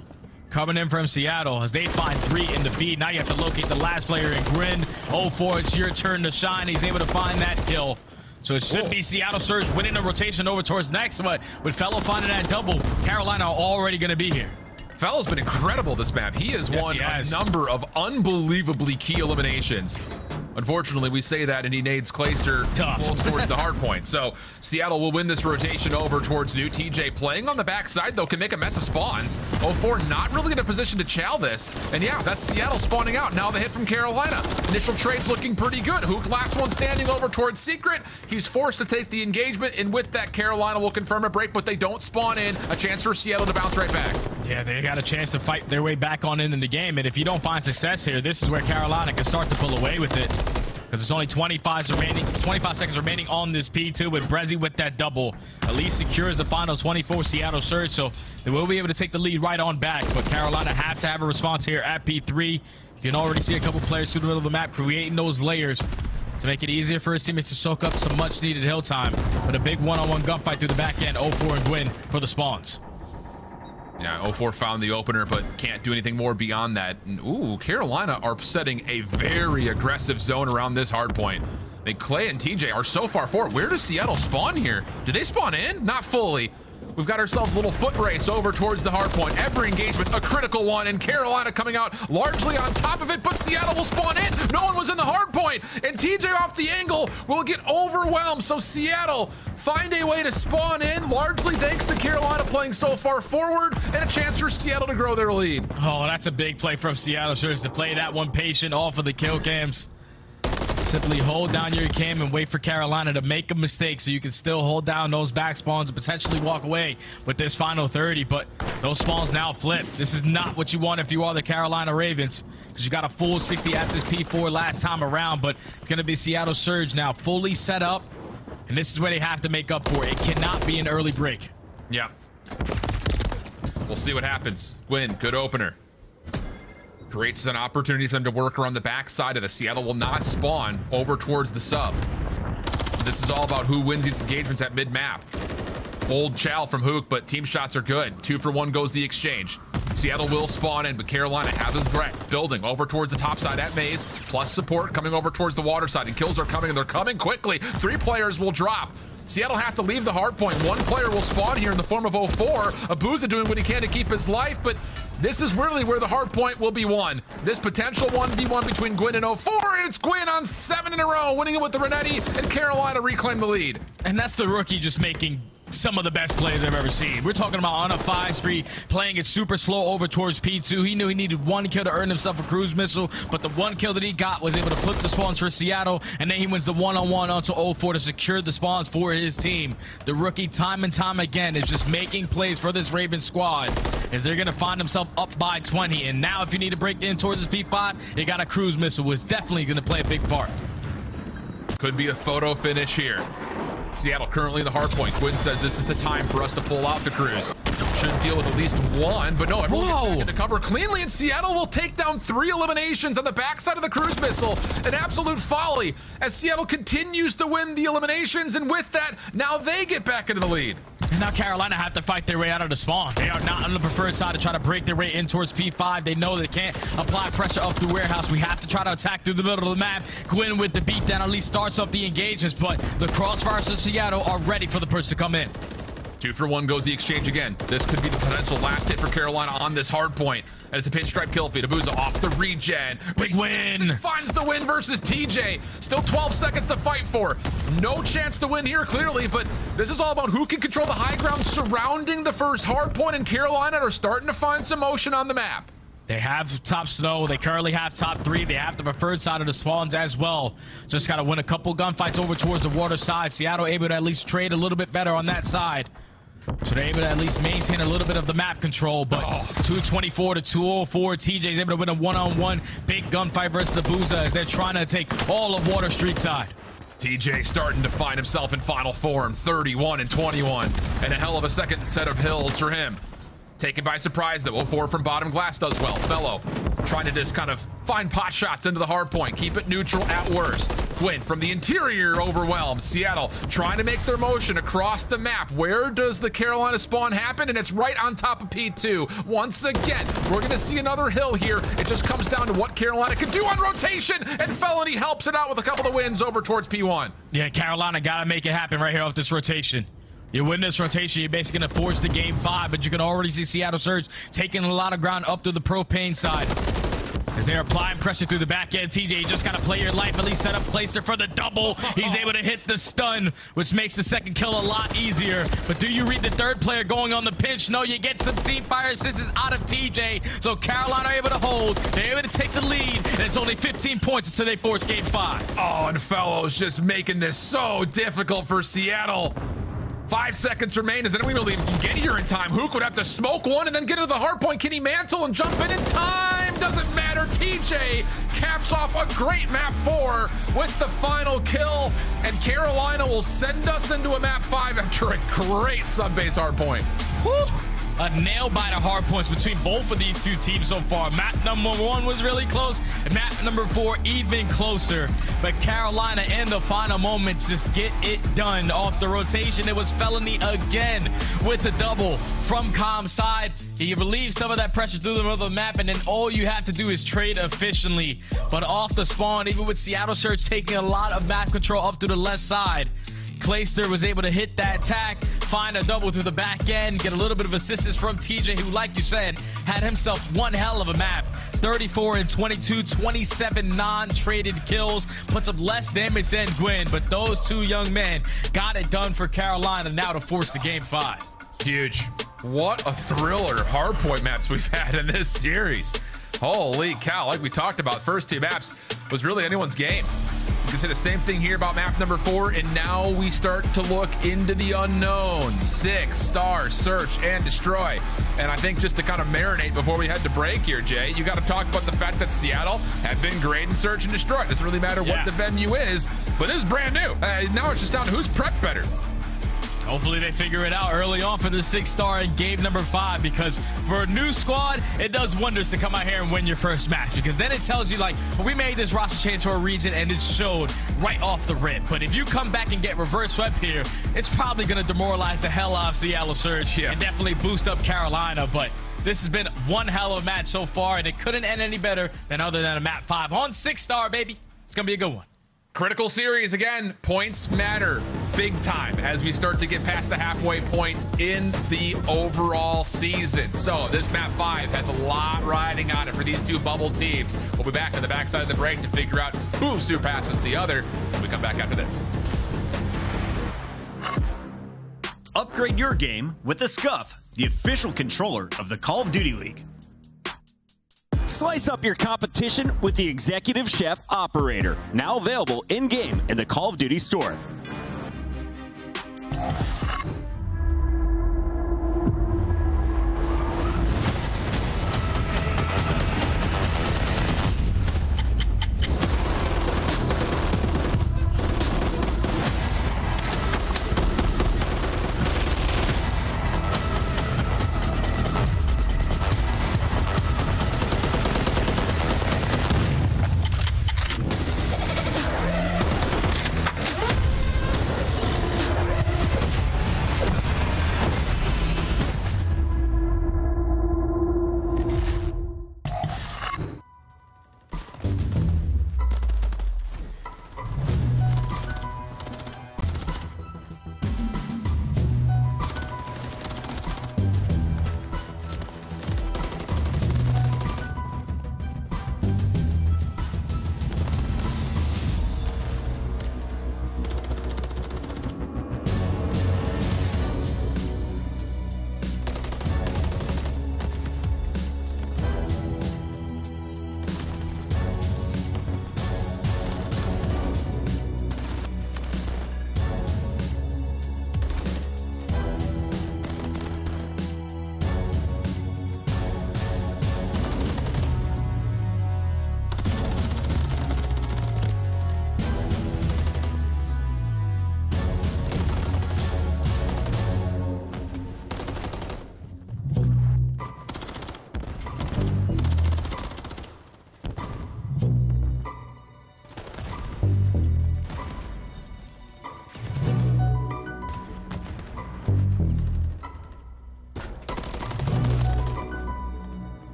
Coming in from Seattle as they find three in the feed. Now you have to locate the last player in Gwyn. 0-4, it's your turn to shine. He's able to find that kill. So it should be Seattle Surge winning the rotation over towards next, but with Fellow finding that double, Carolina are already going to be here. Fellow's been incredible this map. He has won a number of unbelievably key eliminations. Unfortunately, we say that and he nades Clayster towards the hard point. So Seattle will win this rotation over towards New. TJ playing on the backside, though, can make a mess of spawns. O4 not really in a position to chow this. And yeah, that's Seattle spawning out. Now the hit from Carolina. Initial trades looking pretty good. Hook, last one standing over towards Secret. He's forced to take the engagement, and with that, Carolina will confirm a break, but they don't spawn in. A chance for Seattle to bounce right back. Yeah, they got a chance to fight their way back on in the game, and if you don't find success here, this is where Carolina can start to pull away with it, because it's only 25 seconds remaining on this P2, with Brezzy with that double. At least secures the final 24 Seattle Surge, so they will be able to take the lead right on back, but Carolina have to have a response here at P3. You can already see a couple players through the middle of the map creating those layers to make it easier for his teammates to soak up some much needed hill time, but a big one-on-one gunfight through the back end. O4 and Gwyn for the spawns. Yeah, O4 found the opener, but can't do anything more beyond that. And, ooh, Carolina are setting a very aggressive zone around this hard point. I mean, Clay and TJ are so far forward. Where does Seattle spawn here? Do they spawn in? Not fully. We've got ourselves a little foot race over towards the hard point. Every engagement, a critical one, and Carolina coming out largely on top of it, but Seattle will spawn in. No one was in the hard point, and TJ off the angle will get overwhelmed. So Seattle find a way to spawn in, largely thanks to Carolina playing so far forward, and a chance for Seattle to grow their lead. Oh, that's a big play from Seattle. Sure is to play that one patient off of the kill cams. Simply hold down your cam and wait for Carolina to make a mistake so you can still hold down those back spawns and potentially walk away with this final 30. But those spawns now flip. This is not what you want if you are the Carolina Ravens, because you got a full 60 at this P4 last time around. But it's going to be Seattle Surge now fully set up, and this is where they have to make up for it. It cannot be an early break. Yeah. We'll see what happens. Gwyn, good opener. Creates an opportunity for them to work around the backside of the Seattle will not spawn over towards the sub. So this is all about who wins these engagements at mid-map. Old chow from Hook, but team shots are good. 2 for 1 goes the exchange. Seattle will spawn in, but Carolina has a threat. Building over towards the top side at Maze, plus support coming over towards the water side, and kills are coming, and they're coming quickly. 3 players will drop. Seattle have to leave the hard point. 1 player will spawn here in the form of O4. Abuzah doing what he can to keep his life, but this is really where the hard point will be won. This potential 1v1 between Gwyn and O4, and it's Gwyn on 7 in a row, winning it with the Renetti, and Carolina reclaim the lead. And that's the rookie just making some of the best plays I've ever seen. We're talking about on a 5-3, playing it super slow over towards P2. He knew he needed 1 kill to earn himself a cruise missile, but the 1 kill that he got was able to flip the spawns for Seattle, and then he wins the one-on-one onto O4 to secure the spawns for his team. The rookie, time and time again, is just making plays for this Raven squad, as they're going to find themselves up by 20, and now if you need to break in towards this P5, you got a cruise missile, which is definitely going to play a big part. Could be a photo finish here. Seattle currently in the hard point. Gwyn says this is the time for us to pull out the cruise. Should deal with at least 1, but no, everyone gets back into cover cleanly, and Seattle will take down 3 eliminations on the backside of the cruise missile. An absolute folly as Seattle continues to win the eliminations, and with that, now they get back into the lead. And now Carolina have to fight their way out of the spawn. They are not on the preferred side to try to break their way in towards P5. They know they can't apply pressure up through warehouse. We have to try to attack through the middle of the map. Gwyn with the beatdown at least starts off the engagements, but the crossfires of Seattle are ready for the push to come in. 2 for 1 goes the exchange again. This could be the potential last hit for Carolina on this hard point. And it's a pinstripe kill feed. Abuzah off the regen. Big win. Finds the win versus TJ. Still 12 seconds to fight for. No chance to win here, clearly, but this is all about who can control the high ground surrounding the first hard point, and Carolina are starting to find some motion on the map. They have top snow. They currently have top 3. They have the preferred side of the spawns as well. Just got to win a couple gunfights over towards the water side. Seattle able to at least trade a little bit better on that side. So they're able to at least maintain a little bit of the map control, but 224 to 204. TJ's able to win a one-on-one big gunfight versus Abuzah as they're trying to take all of Water Street side. TJ starting to find himself in final form, 31 and 21, and a hell of a second set of hills for him. Taken by surprise, though. O4 from bottom glass does well. Fellow trying to just kind of find pot shots into the hard point, keep it neutral at worst. Gwyn from the interior overwhelms. Seattle trying to make their motion across the map. Where does the Carolina spawn happen? And it's right on top of P2. Once again, we're going to see another hill here. It just comes down to what Carolina can do on rotation, and Felony helps it out with a couple of wins over towards P1. Yeah, Carolina got to make it happen right here off this rotation. You win this rotation, you're basically going to force the game 5, but you can already see Seattle Surge taking a lot of ground up to the propane side. as they're applying pressure through the back end. TJ, you just got to play your life, at least set up Clayster for the double. He's able to hit the stun, which makes the second kill a lot easier. But do you read the third player going on the pinch? No, you get some team fire assists out of TJ. So Carolina are able to hold. They're able to take the lead, and it's only 15 points until they force game 5. Oh, and Fellow's just making this so difficult for Seattle. 5 seconds remain. Does anyone really get here in time? Hook would have to smoke one and then get into the hard point. Can he mantle and jump in time? Doesn't matter. TJ caps off a great map 4 with the final kill, and Carolina will send us into a map 5 after a great sub base hard point. Woo! A nail-biter hard points between both of these two teams so far. Map number 1 was really close, and map number 4 even closer. But Carolina in the final moments just get it done. Off the rotation, it was Felony again with the double from Com's side. He relieves some of that pressure through the middle of the map, and then all you have to do is trade efficiently. But off the spawn, even with Seattle Surge taking a lot of map control up to the left side, Clayster was able to hit that attack, find a double through the back end, get a little bit of assistance from TJ, who, like you said, had himself one hell of a map. 34 and 22, 27 non-traded kills, puts up less damage than Gwyn, but those two young men got it done for Carolina now to force the game 5. Huge. What a thriller of hardpoint maps we've had in this series. Holy cow, like we talked about, first two maps was really anyone's game. You can say the same thing here about map number 4, and now we start to look into the unknown. 6 Star, search, and destroy. And I think just to kind of marinate before we head to break here, Jay, you got to talk about the fact that Seattle have been great in search and destroy. It doesn't really matter what the venue is, but this is brand new. Now it's just down to who's prepped better. Hopefully they figure it out early on for the 6 Star in game number 5, because for a new squad, it does wonders to come out here and win your first match, because then it tells you, like, well, we made this roster change for a reason, and it showed right off the rip. But if you come back and get reverse swept here, it's probably going to demoralize the hell out of Seattle Surge and definitely boost up Carolina. But this has been one hell of a match so far, and it couldn't end any better than other than a map 5 on 6 Star, baby. It's going to be a good one. Critical series again. Points matter big time as we start to get past the halfway point in the overall season. So this map 5 has a lot riding on it for these two bubble teams. We'll be back on the backside of the break to figure out who surpasses the other when we come back after this. Upgrade your game with the SCUF, the official controller of the Call of Duty League. Slice up your competition with the Executive Chef Operator, now available in-game in the Call of Duty store.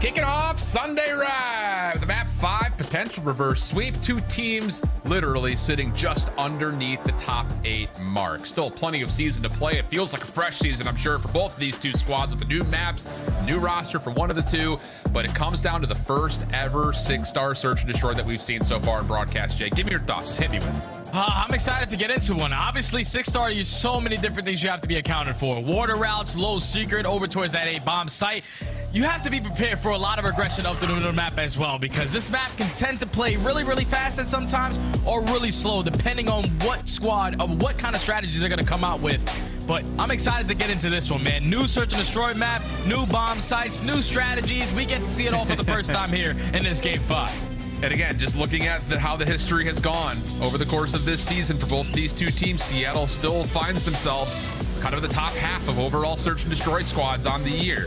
Kicking off Sunday Ride, the map 5 potential reverse sweep. Two teams literally sitting just underneath the top 8 mark. Still plenty of season to play. It feels like a fresh season, I'm sure, for both of these two squads with the new maps, new roster for one of the two. But it comes down to the first ever 6-star Search and Destroy that we've seen so far in broadcast. Jake, give me your thoughts. Just hit me with it. I'm excited to get into one. Obviously, 6-star, you so many different things you have to be accounted for. Water routes, low secret, over towards that 8 bomb site. You have to be prepared for a lot of regression up the middle map as well, because this map can tend to play really, really fast at sometimes, or really slow, depending on what squad, or what kind of strategies they're going to come out with. But I'm excited to get into this one, man. New Search and Destroy map, new bomb sites, new strategies. We get to see it all for the first time here in this Game 5. And again, just looking at how the history has gone over the course of this season for both these two teams, Seattle still finds themselves kind of the top half of overall Search and Destroy squads on the year.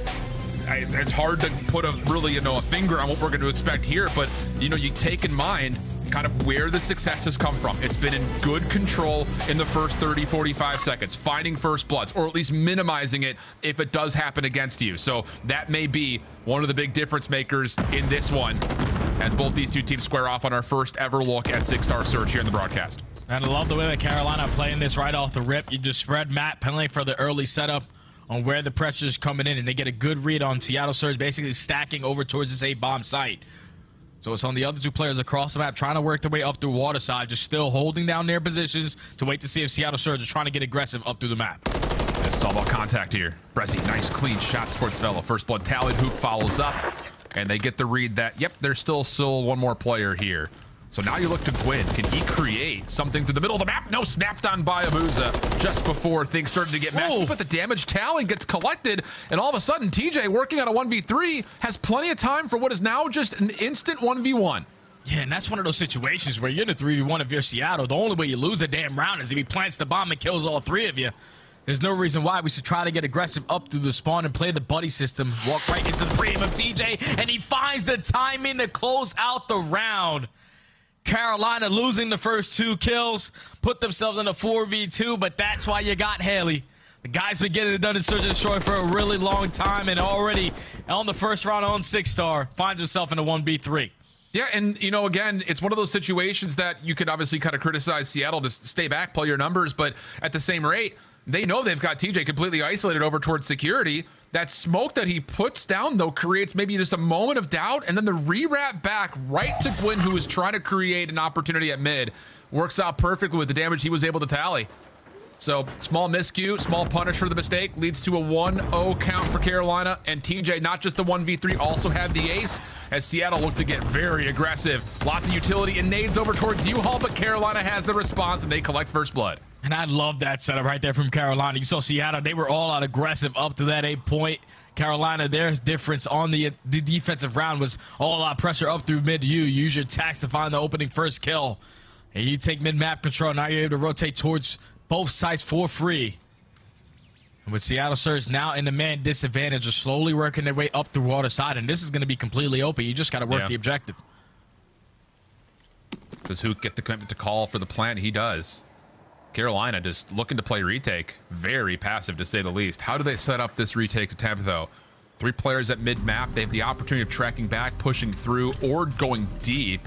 It's hard to put a really, a finger on what we're going to expect here, but, you take in mind kind of where the success has come from. It's been in good control in the first 30, 45 seconds, finding first bloods, or at least minimizing it if it does happen against you. So that may be one of the big difference makers in this one, as both these two teams square off on our first ever look at 6-star Search here in the broadcast. And I love the way that Carolina playing this right off the rip. You just spread Matt Penley for the early setup on where the pressure is coming in, and they get a good read on Seattle Surge, basically stacking over towards this 8 bomb site. So it's on the other two players across the map trying to work their way up through water side, just still holding down their positions to wait to see if Seattle Surge is trying to get aggressive up through the map. This is all about contact here. Brezzy, nice clean shot towards Fellow. First blood tallied, Hook follows up, and they get the read that, yep, there's still one more player here. So now you look to Gwyn. Can he create something through the middle of the map? No, snapped on by Abuzah just before things started to get messy. But the damage tally gets collected, and all of a sudden, TJ, working on a 1v3, has plenty of time for what is now just an instant 1v1. Yeah, and that's one of those situations where you're in a 3v1 if you're Seattle. The only way you lose a damn round is if he plants the bomb and kills all three of you. There's no reason why we should try to get aggressive up through the spawn and play the buddy system. Walk right into the frame of TJ, and he finds the timing to close out the round. Carolina losing the first two kills, put themselves in a 4v2, but that's why you got Haley. The guys been getting it done in Search and Destroy for a really long time, and already on the first round on 6-star, finds himself in a 1v3. Yeah, and, again, it's one of those situations that you could obviously kind of criticize Seattle to stay back, play your numbers, but at the same rate, they know they've got TJ completely isolated over towards security. That smoke that he puts down, though, creates maybe just a moment of doubt, and then the re-wrap back right to Gwyn, who is trying to create an opportunity at mid. Works out perfectly with the damage he was able to tally. So, small miscue, small punish for the mistake, leads to a 1-0 count for Carolina, and TJ, not just the 1v3, also had the ace, as Seattle looked to get very aggressive. Lots of utility and nades over towards U-Haul, but Carolina has the response, and they collect first blood. And I love that setup right there from Carolina. You saw Seattle, they were all out aggressive up to that 8 point. Carolina, there's difference on the defensive round was all out pressure up through mid. You use your tax to find the opening first kill. And you take mid-map control. Now you're able to rotate towards both sides for free. And with Seattle Surge now in the man disadvantage, are slowly working their way up through water side. And this is going to be completely open. You just got to work the objective. Does Hook get the commitment to call for the plant? He does. Carolina just looking to play retake. Very passive, to say the least. How do they set up this retake attempt, though? Three players at mid-map. They have the opportunity of tracking back, pushing through, or going deep.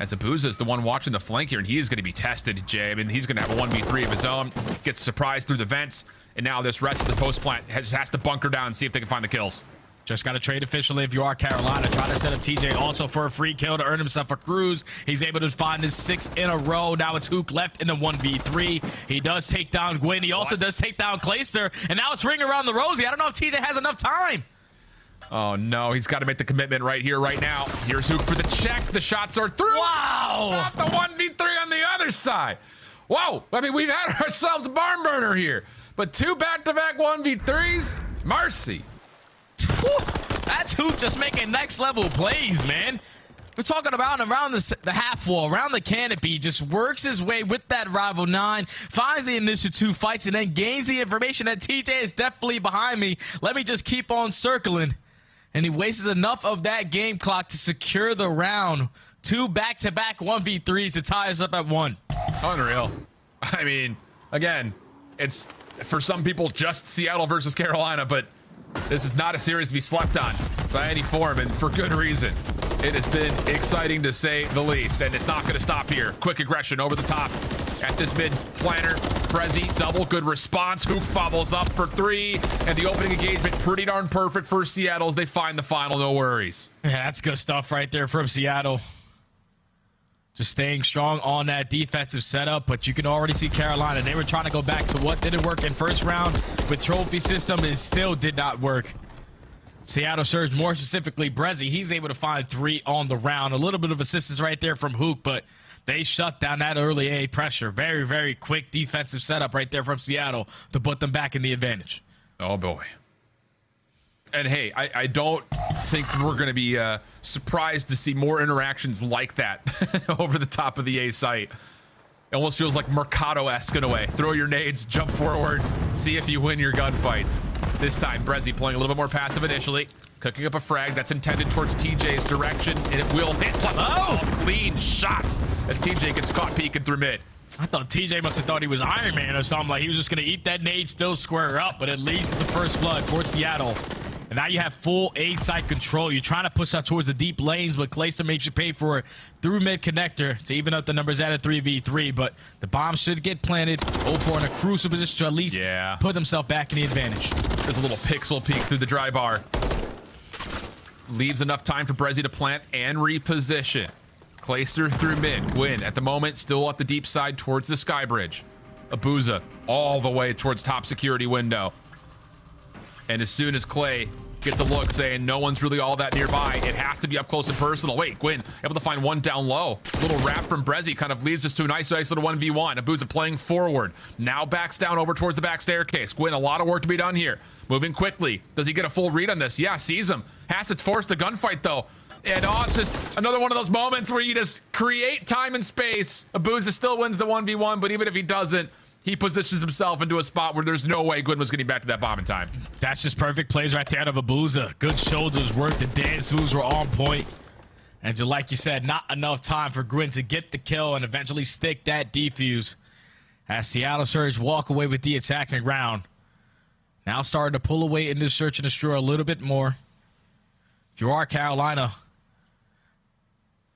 As Abuzah is the one watching the flank here, and he is going to be tested, Jay. I mean, he's going to have a 1v3 of his own. Gets surprised through the vents, and now this rest of the post plant has to bunker down and see if they can find the kills. Just got to trade officially if you are Carolina. Try to set up TJ also for a free kill to earn himself a cruise. He's able to find his 6 in a row. Now it's Hook left in the 1v3. He does take down Gwyn. He also does take down Clayster. And now it's ring around the Rosie. I don't know if TJ has enough time. Oh, no. He's got to make the commitment right here, right now. Here's Hook for the check. The shots are through. Wow. Not the 1v3 on the other side. Whoa. I mean, we've had ourselves a barn burner here. But two back-to-back 1v3s? Mercy. Woo, that's Hook just making next level plays, man. We're talking about around the half wall, around the canopy, just works his way with that rival 9, finds the initial 2 fights, and then gains the information that TJ is definitely behind me. Let me just keep on circling. And he wastes enough of that game clock to secure the round. Two back-to-back 1v3s to tie us up at 1. Unreal. I mean, again, it's for some people just Seattle versus Carolina, but this is not a series to be slept on. by any form, and for good reason. It has been exciting to say the least, and it's not going to stop here. Quick aggression over the top at this mid planner. Brezzy double, good response. Hook fobbles up for three, and the opening engagement pretty darn perfect for Seattle as they find the final, no worries. Yeah, that's good stuff right there from Seattle. Just staying strong on that defensive setup, but you can already see Carolina. They were trying to go back to what didn't work in first round with trophy system. It still did not work. Seattle Surge, more specifically Brezzy, he's able to find three on the round. A little bit of assistance right there from Hook, but they shut down that early A pressure. Very, very quick defensive setup right there from Seattle to put them back in the advantage. Oh, boy. And, hey, I don't think we're going to be surprised to see more interactions like that over the top of the A site. It almost feels like Mercado-esque in a way. Throw your nades, jump forward, see if you win your gunfights. This time, Brezzy playing a little bit more passive initially. Cooking up a frag that's intended towards TJ's direction, and it will hit. Plus, oh, clean shots as TJ gets caught peeking through mid. I thought TJ must have thought he was Iron Man or something. Like, he was just going to eat that nade, still square up, but at least the first blood for Seattle. And now you have full A site control. You're trying to push out towards the deep lanes, but Clayster makes you pay for it through mid connector to even up the numbers at a 3v3. But the bomb should get planted. O4 in a crucial position to at least put himself back in the advantage. There's a little pixel peek through the dry bar. Leaves enough time for Brezzy to plant and reposition. Clayster through mid. Gwyn at the moment still at the deep side towards the sky bridge. Abuzah all the way towards top security window. And as soon as Clay gets a look saying no one's really all that nearby, it has to be up close and personal. Wait, Gwyn able to find one down low. Little wrap from Brezzy kind of leads us to a nice little 1v1. Abuzah playing forward. Now backs down over towards the back staircase. Gwyn, a lot of work to be done here. Moving quickly. Does he get a full read on this? Yeah, sees him. Has to force the gunfight, though. And oh, it's just another one of those moments where you just create time and space. Abuzah still wins the 1v1, but even if he doesn't, he positions himself into a spot where there's no way Gwyn was getting back to that bomb in time. That's just perfect plays right there out of Abuzah. Good shoulders work. The dance moves were on point. And just like you said, not enough time for Gwyn to get the kill and eventually stick that defuse. As Seattle Surge walk away with the attacking round. Now starting to pull away in this search and destroy a little bit more. If you are Carolina,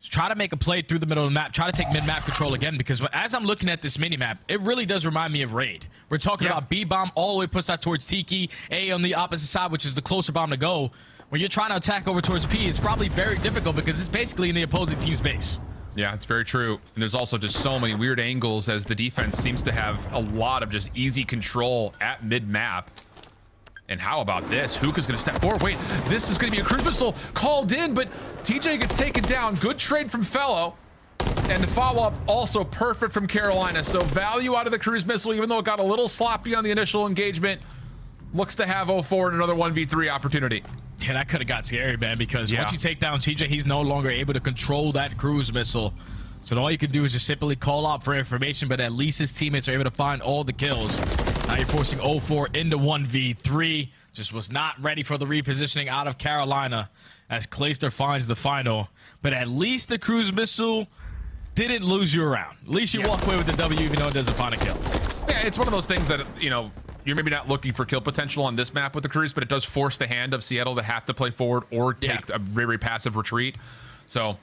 try to make a play through the middle of the map. Try to take mid-map control again, because as I'm looking at this mini-map, it really does remind me of Raid. We're talking about B-bomb all the way pushed out towards Tiki, A on the opposite side, which is the closer bomb to go. When you're trying to attack over towards P, it's probably very difficult because it's basically in the opposing team's base. Yeah, it's very true. And there's also just so many weird angles as the defense seems to have a lot of just easy control at mid-map. And how about this? Hook is going to step forward. Wait, this is going to be a cruise missile called in, but TJ gets taken down. Good trade from Fellow. And the follow-up also perfect from Carolina. So value out of the cruise missile, even though it got a little sloppy on the initial engagement. Looks to have O4 and another 1v3 opportunity. Yeah, that could have got scary, man, because once you take down TJ, he's no longer able to control that cruise missile. So all you can do is just simply call out for information, but at least his teammates are able to find all the kills. Now you're forcing O4 into 1v3. Just was not ready for the repositioning out of Carolina as Clayster finds the final. But at least the cruise missile didn't lose you around. At least you walk away with the W even though it doesn't find a kill. Yeah, it's one of those things that, you know, you're maybe not looking for kill potential on this map with the cruise, but it does force the hand of Seattle to have to play forward or take a very passive retreat. So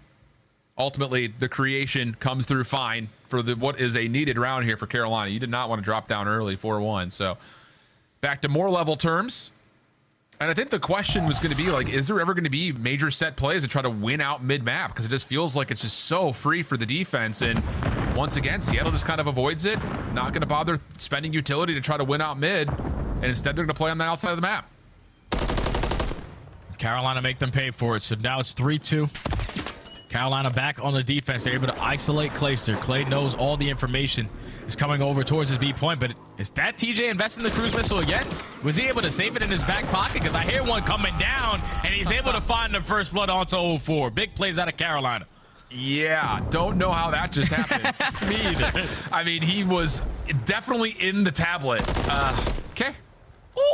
ultimately, the creation comes through fine for the what is a needed round here for Carolina. You did not want to drop down early 4-1. So back to more level terms. And I think the question was going to be, like, is there ever going to be major set plays to try to win out mid-map? Because it just feels like it's just so free for the defense. And once again, Seattle just kind of avoids it. Not going to bother spending utility to try to win out mid. And instead, they're going to play on the outside of the map. Carolina make them pay for it. So now it's 3-2. Carolina back on the defense. They're able to isolate Clayster. Clay knows all the information is coming over towards his B point, but is that TJ investing the cruise missile again? Was he able to save it in his back pocket? Because I hear one coming down, and he's able to find the first blood onto O4. Big plays out of Carolina. Yeah, don't know how that just happened. Me either. I mean, he was definitely in the tablet. Okay.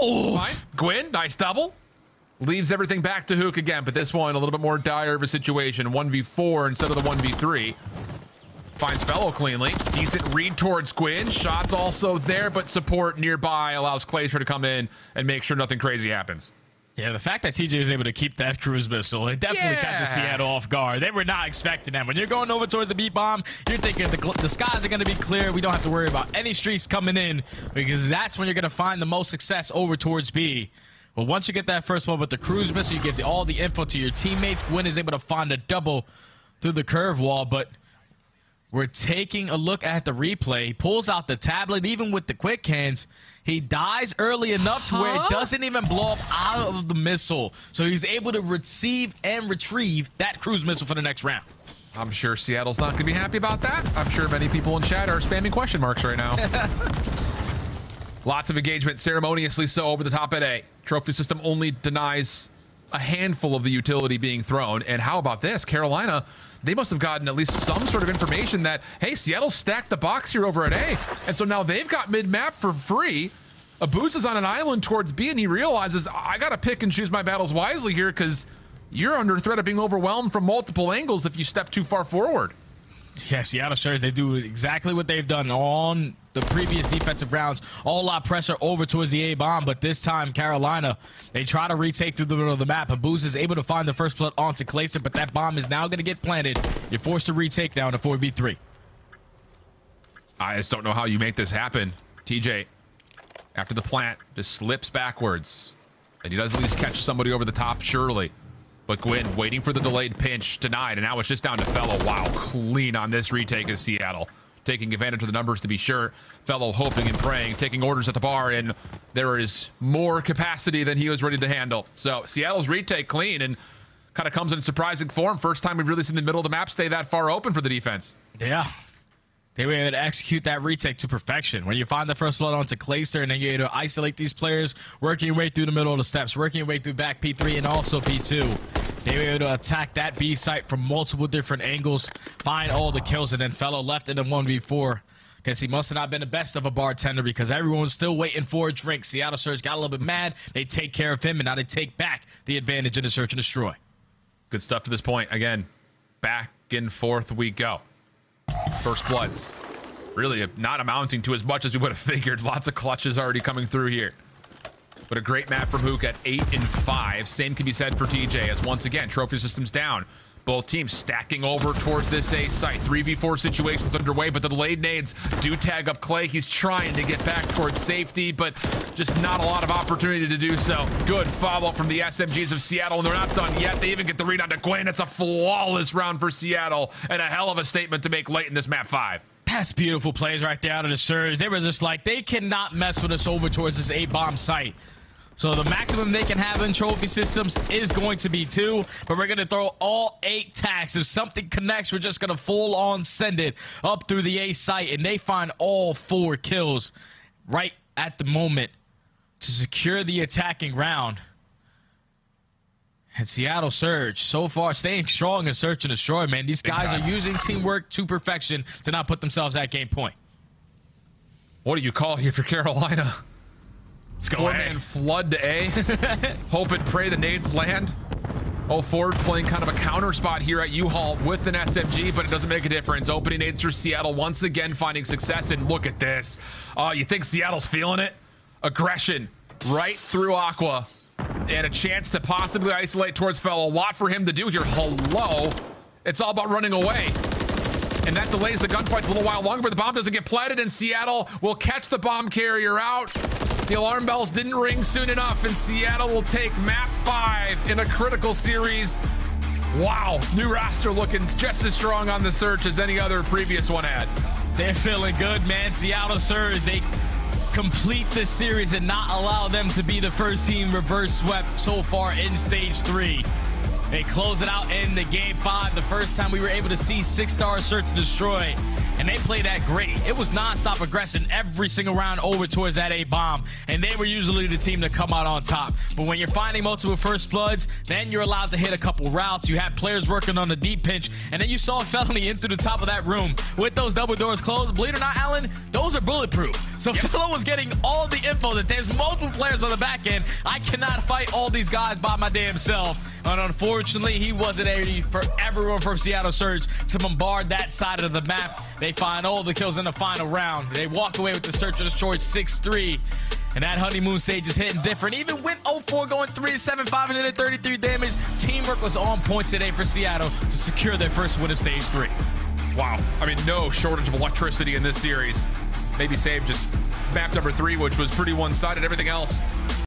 Ooh. Gwyn, nice double. Leaves everything back to Hook again, but this one a little bit more dire of a situation. 1v4 instead of the 1v3. Finds Fellow cleanly. Decent read towards Gwyn. Shots also there, but support nearby allows Clayster to come in and make sure nothing crazy happens. Yeah, the fact that TJ was able to keep that cruise missile, it definitely catches Seattle off guard. They were not expecting that. When you're going over towards the beat bomb, you're thinking the skies are going to be clear. We don't have to worry about any streaks coming in, because that's when you're going to find the most success over towards B. But once you get that first one with the cruise missile, you get all the info to your teammates. Gwyn is able to find a double through the curve wall, but we're taking a look at the replay. He pulls out the tablet, even with the quick hands. He dies early enough to where it doesn't even blow up out of the missile. So he's able to receive and retrieve that cruise missile for the next round. I'm sure Seattle's not going to be happy about that. I'm sure many people in chat are spamming question marks right now. Lots of engagement, ceremoniously so, over the top at A. Trophy system only denies a handful of the utility being thrown. And how about this? Carolina, they must have gotten at least some sort of information that, hey, Seattle stacked the box here over at A. And so now they've got mid-map for free. Abuzah's on an island towards B, and he realizes, I got to pick and choose my battles wisely here, because you're under threat of being overwhelmed from multiple angles if you step too far forward. Yeah, Seattle Surge, they do exactly what they've done on the previous defensive rounds. All out pressure over towards the A bomb, but this time Carolina, they try to retake through the middle of the map. Abuzah is able to find the first blood onto Clayster, but that bomb is now going to get planted. You're forced to retake down to 4v3. I just don't know how you make this happen. TJ, after the plant, just slips backwards, and he does at least catch somebody over the top, surely. But Gwyn waiting for the delayed pinch, denied, and now it's just down to Fellow. Wow, clean on this retake is Seattle. Taking advantage of the numbers to be sure. Fellow hoping and praying, taking orders at the bar, and there is more capacity than he was ready to handle. So Seattle's retake clean and kind of comes in surprising form. First time we've really seen the middle of the map stay that far open for the defense. Yeah. They were able to execute that retake to perfection. When you find the first blood onto Clayster, and then you're able to isolate these players, working your way through the middle of the steps, working your way through back P3 and also P2. They were able to attack that B site from multiple different angles, find all the kills, and then Fellow left in a 1v4. Because he must have not been the best of a bartender, because everyone was still waiting for a drink. Seattle Surge got a little bit mad. They take care of him, and now they take back the advantage in the search and destroy. Good stuff to this point. Again, back and forth we go. First bloods really not amounting to as much as we would have figured. Lots of clutches already coming through here, but a great map from Hook at 8 and 5. Same can be said for TJ, as once again trophy systems down, both teams stacking over towards this A site. 3v4 situations underway, but the delayed nades do tag up Clay. He's trying to get back towards safety, but just not a lot of opportunity to do so. Good follow-up from the SMGs of Seattle, and they're not done yet. They even get the read on to Gwyn. It's a flawless round for Seattle, and a hell of a statement to make late in this map 5. That's beautiful plays right there out of the Surge. They were just like, they cannot mess with us over towards this A bomb site. So the maximum they can have in trophy systems is going to be 2, but we're going to throw all 8 tacks. If something connects, we're just going to full on send it up through the A site, and they find all 4 kills right at the moment to secure the attacking round. And Seattle Surge so far staying strong in search and destroy, man. These guys are using teamwork to perfection to not put themselves at game point. What do you call here for Carolina? Let's go, man. Flood to A. Hope and pray the nades land. O4 playing kind of a counter spot here at U-Haul with an SMG, but it doesn't make a difference. Opening nades for Seattle once again, finding success. And look at this. You think Seattle's feeling it? Aggression right through Aqua, and a chance to possibly isolate towards Fellow. A lot for him to do here. Hello. It's all about running away. And that delays the gunfights a little while longer, but the bomb doesn't get planted, and Seattle will catch the bomb carrier out. The alarm bells didn't ring soon enough, and Seattle will take map 5 in a critical series. Wow, new roster looking just as strong on the Surge as any other previous one had. They're feeling good, man. Seattle Surge, they complete this series and not allow them to be the first team reverse swept so far in stage 3. They close it out in the game 5. The first time we were able to see 6-star Search and Destroy, and they played that great. It was non-stop aggression every single round over towards that A bomb, and they were usually the team to come out on top. But when you're finding multiple first bloods, then you're allowed to hit a couple routes. You have players working on the deep pinch, and then you saw Felony in through the top of that room with those double doors closed. Believe it or not, Alan, those are bulletproof. So yep. Fellow was getting all the info that there's multiple players on the back end. I cannot fight all these guys by my damn self. And unfortunately, he wasn't ready for everyone from Seattle Surge to bombard that side of the map. They find all the kills in the final round. They walk away with the Search and Destroy 6-3. And that honeymoon stage is hitting different. Even with O4 going 3-7, 533 damage, teamwork was on points today for Seattle to secure their first win of stage 3. Wow. I mean, no shortage of electricity in this series. Maybe save just map number 3, which was pretty one-sided. Everything else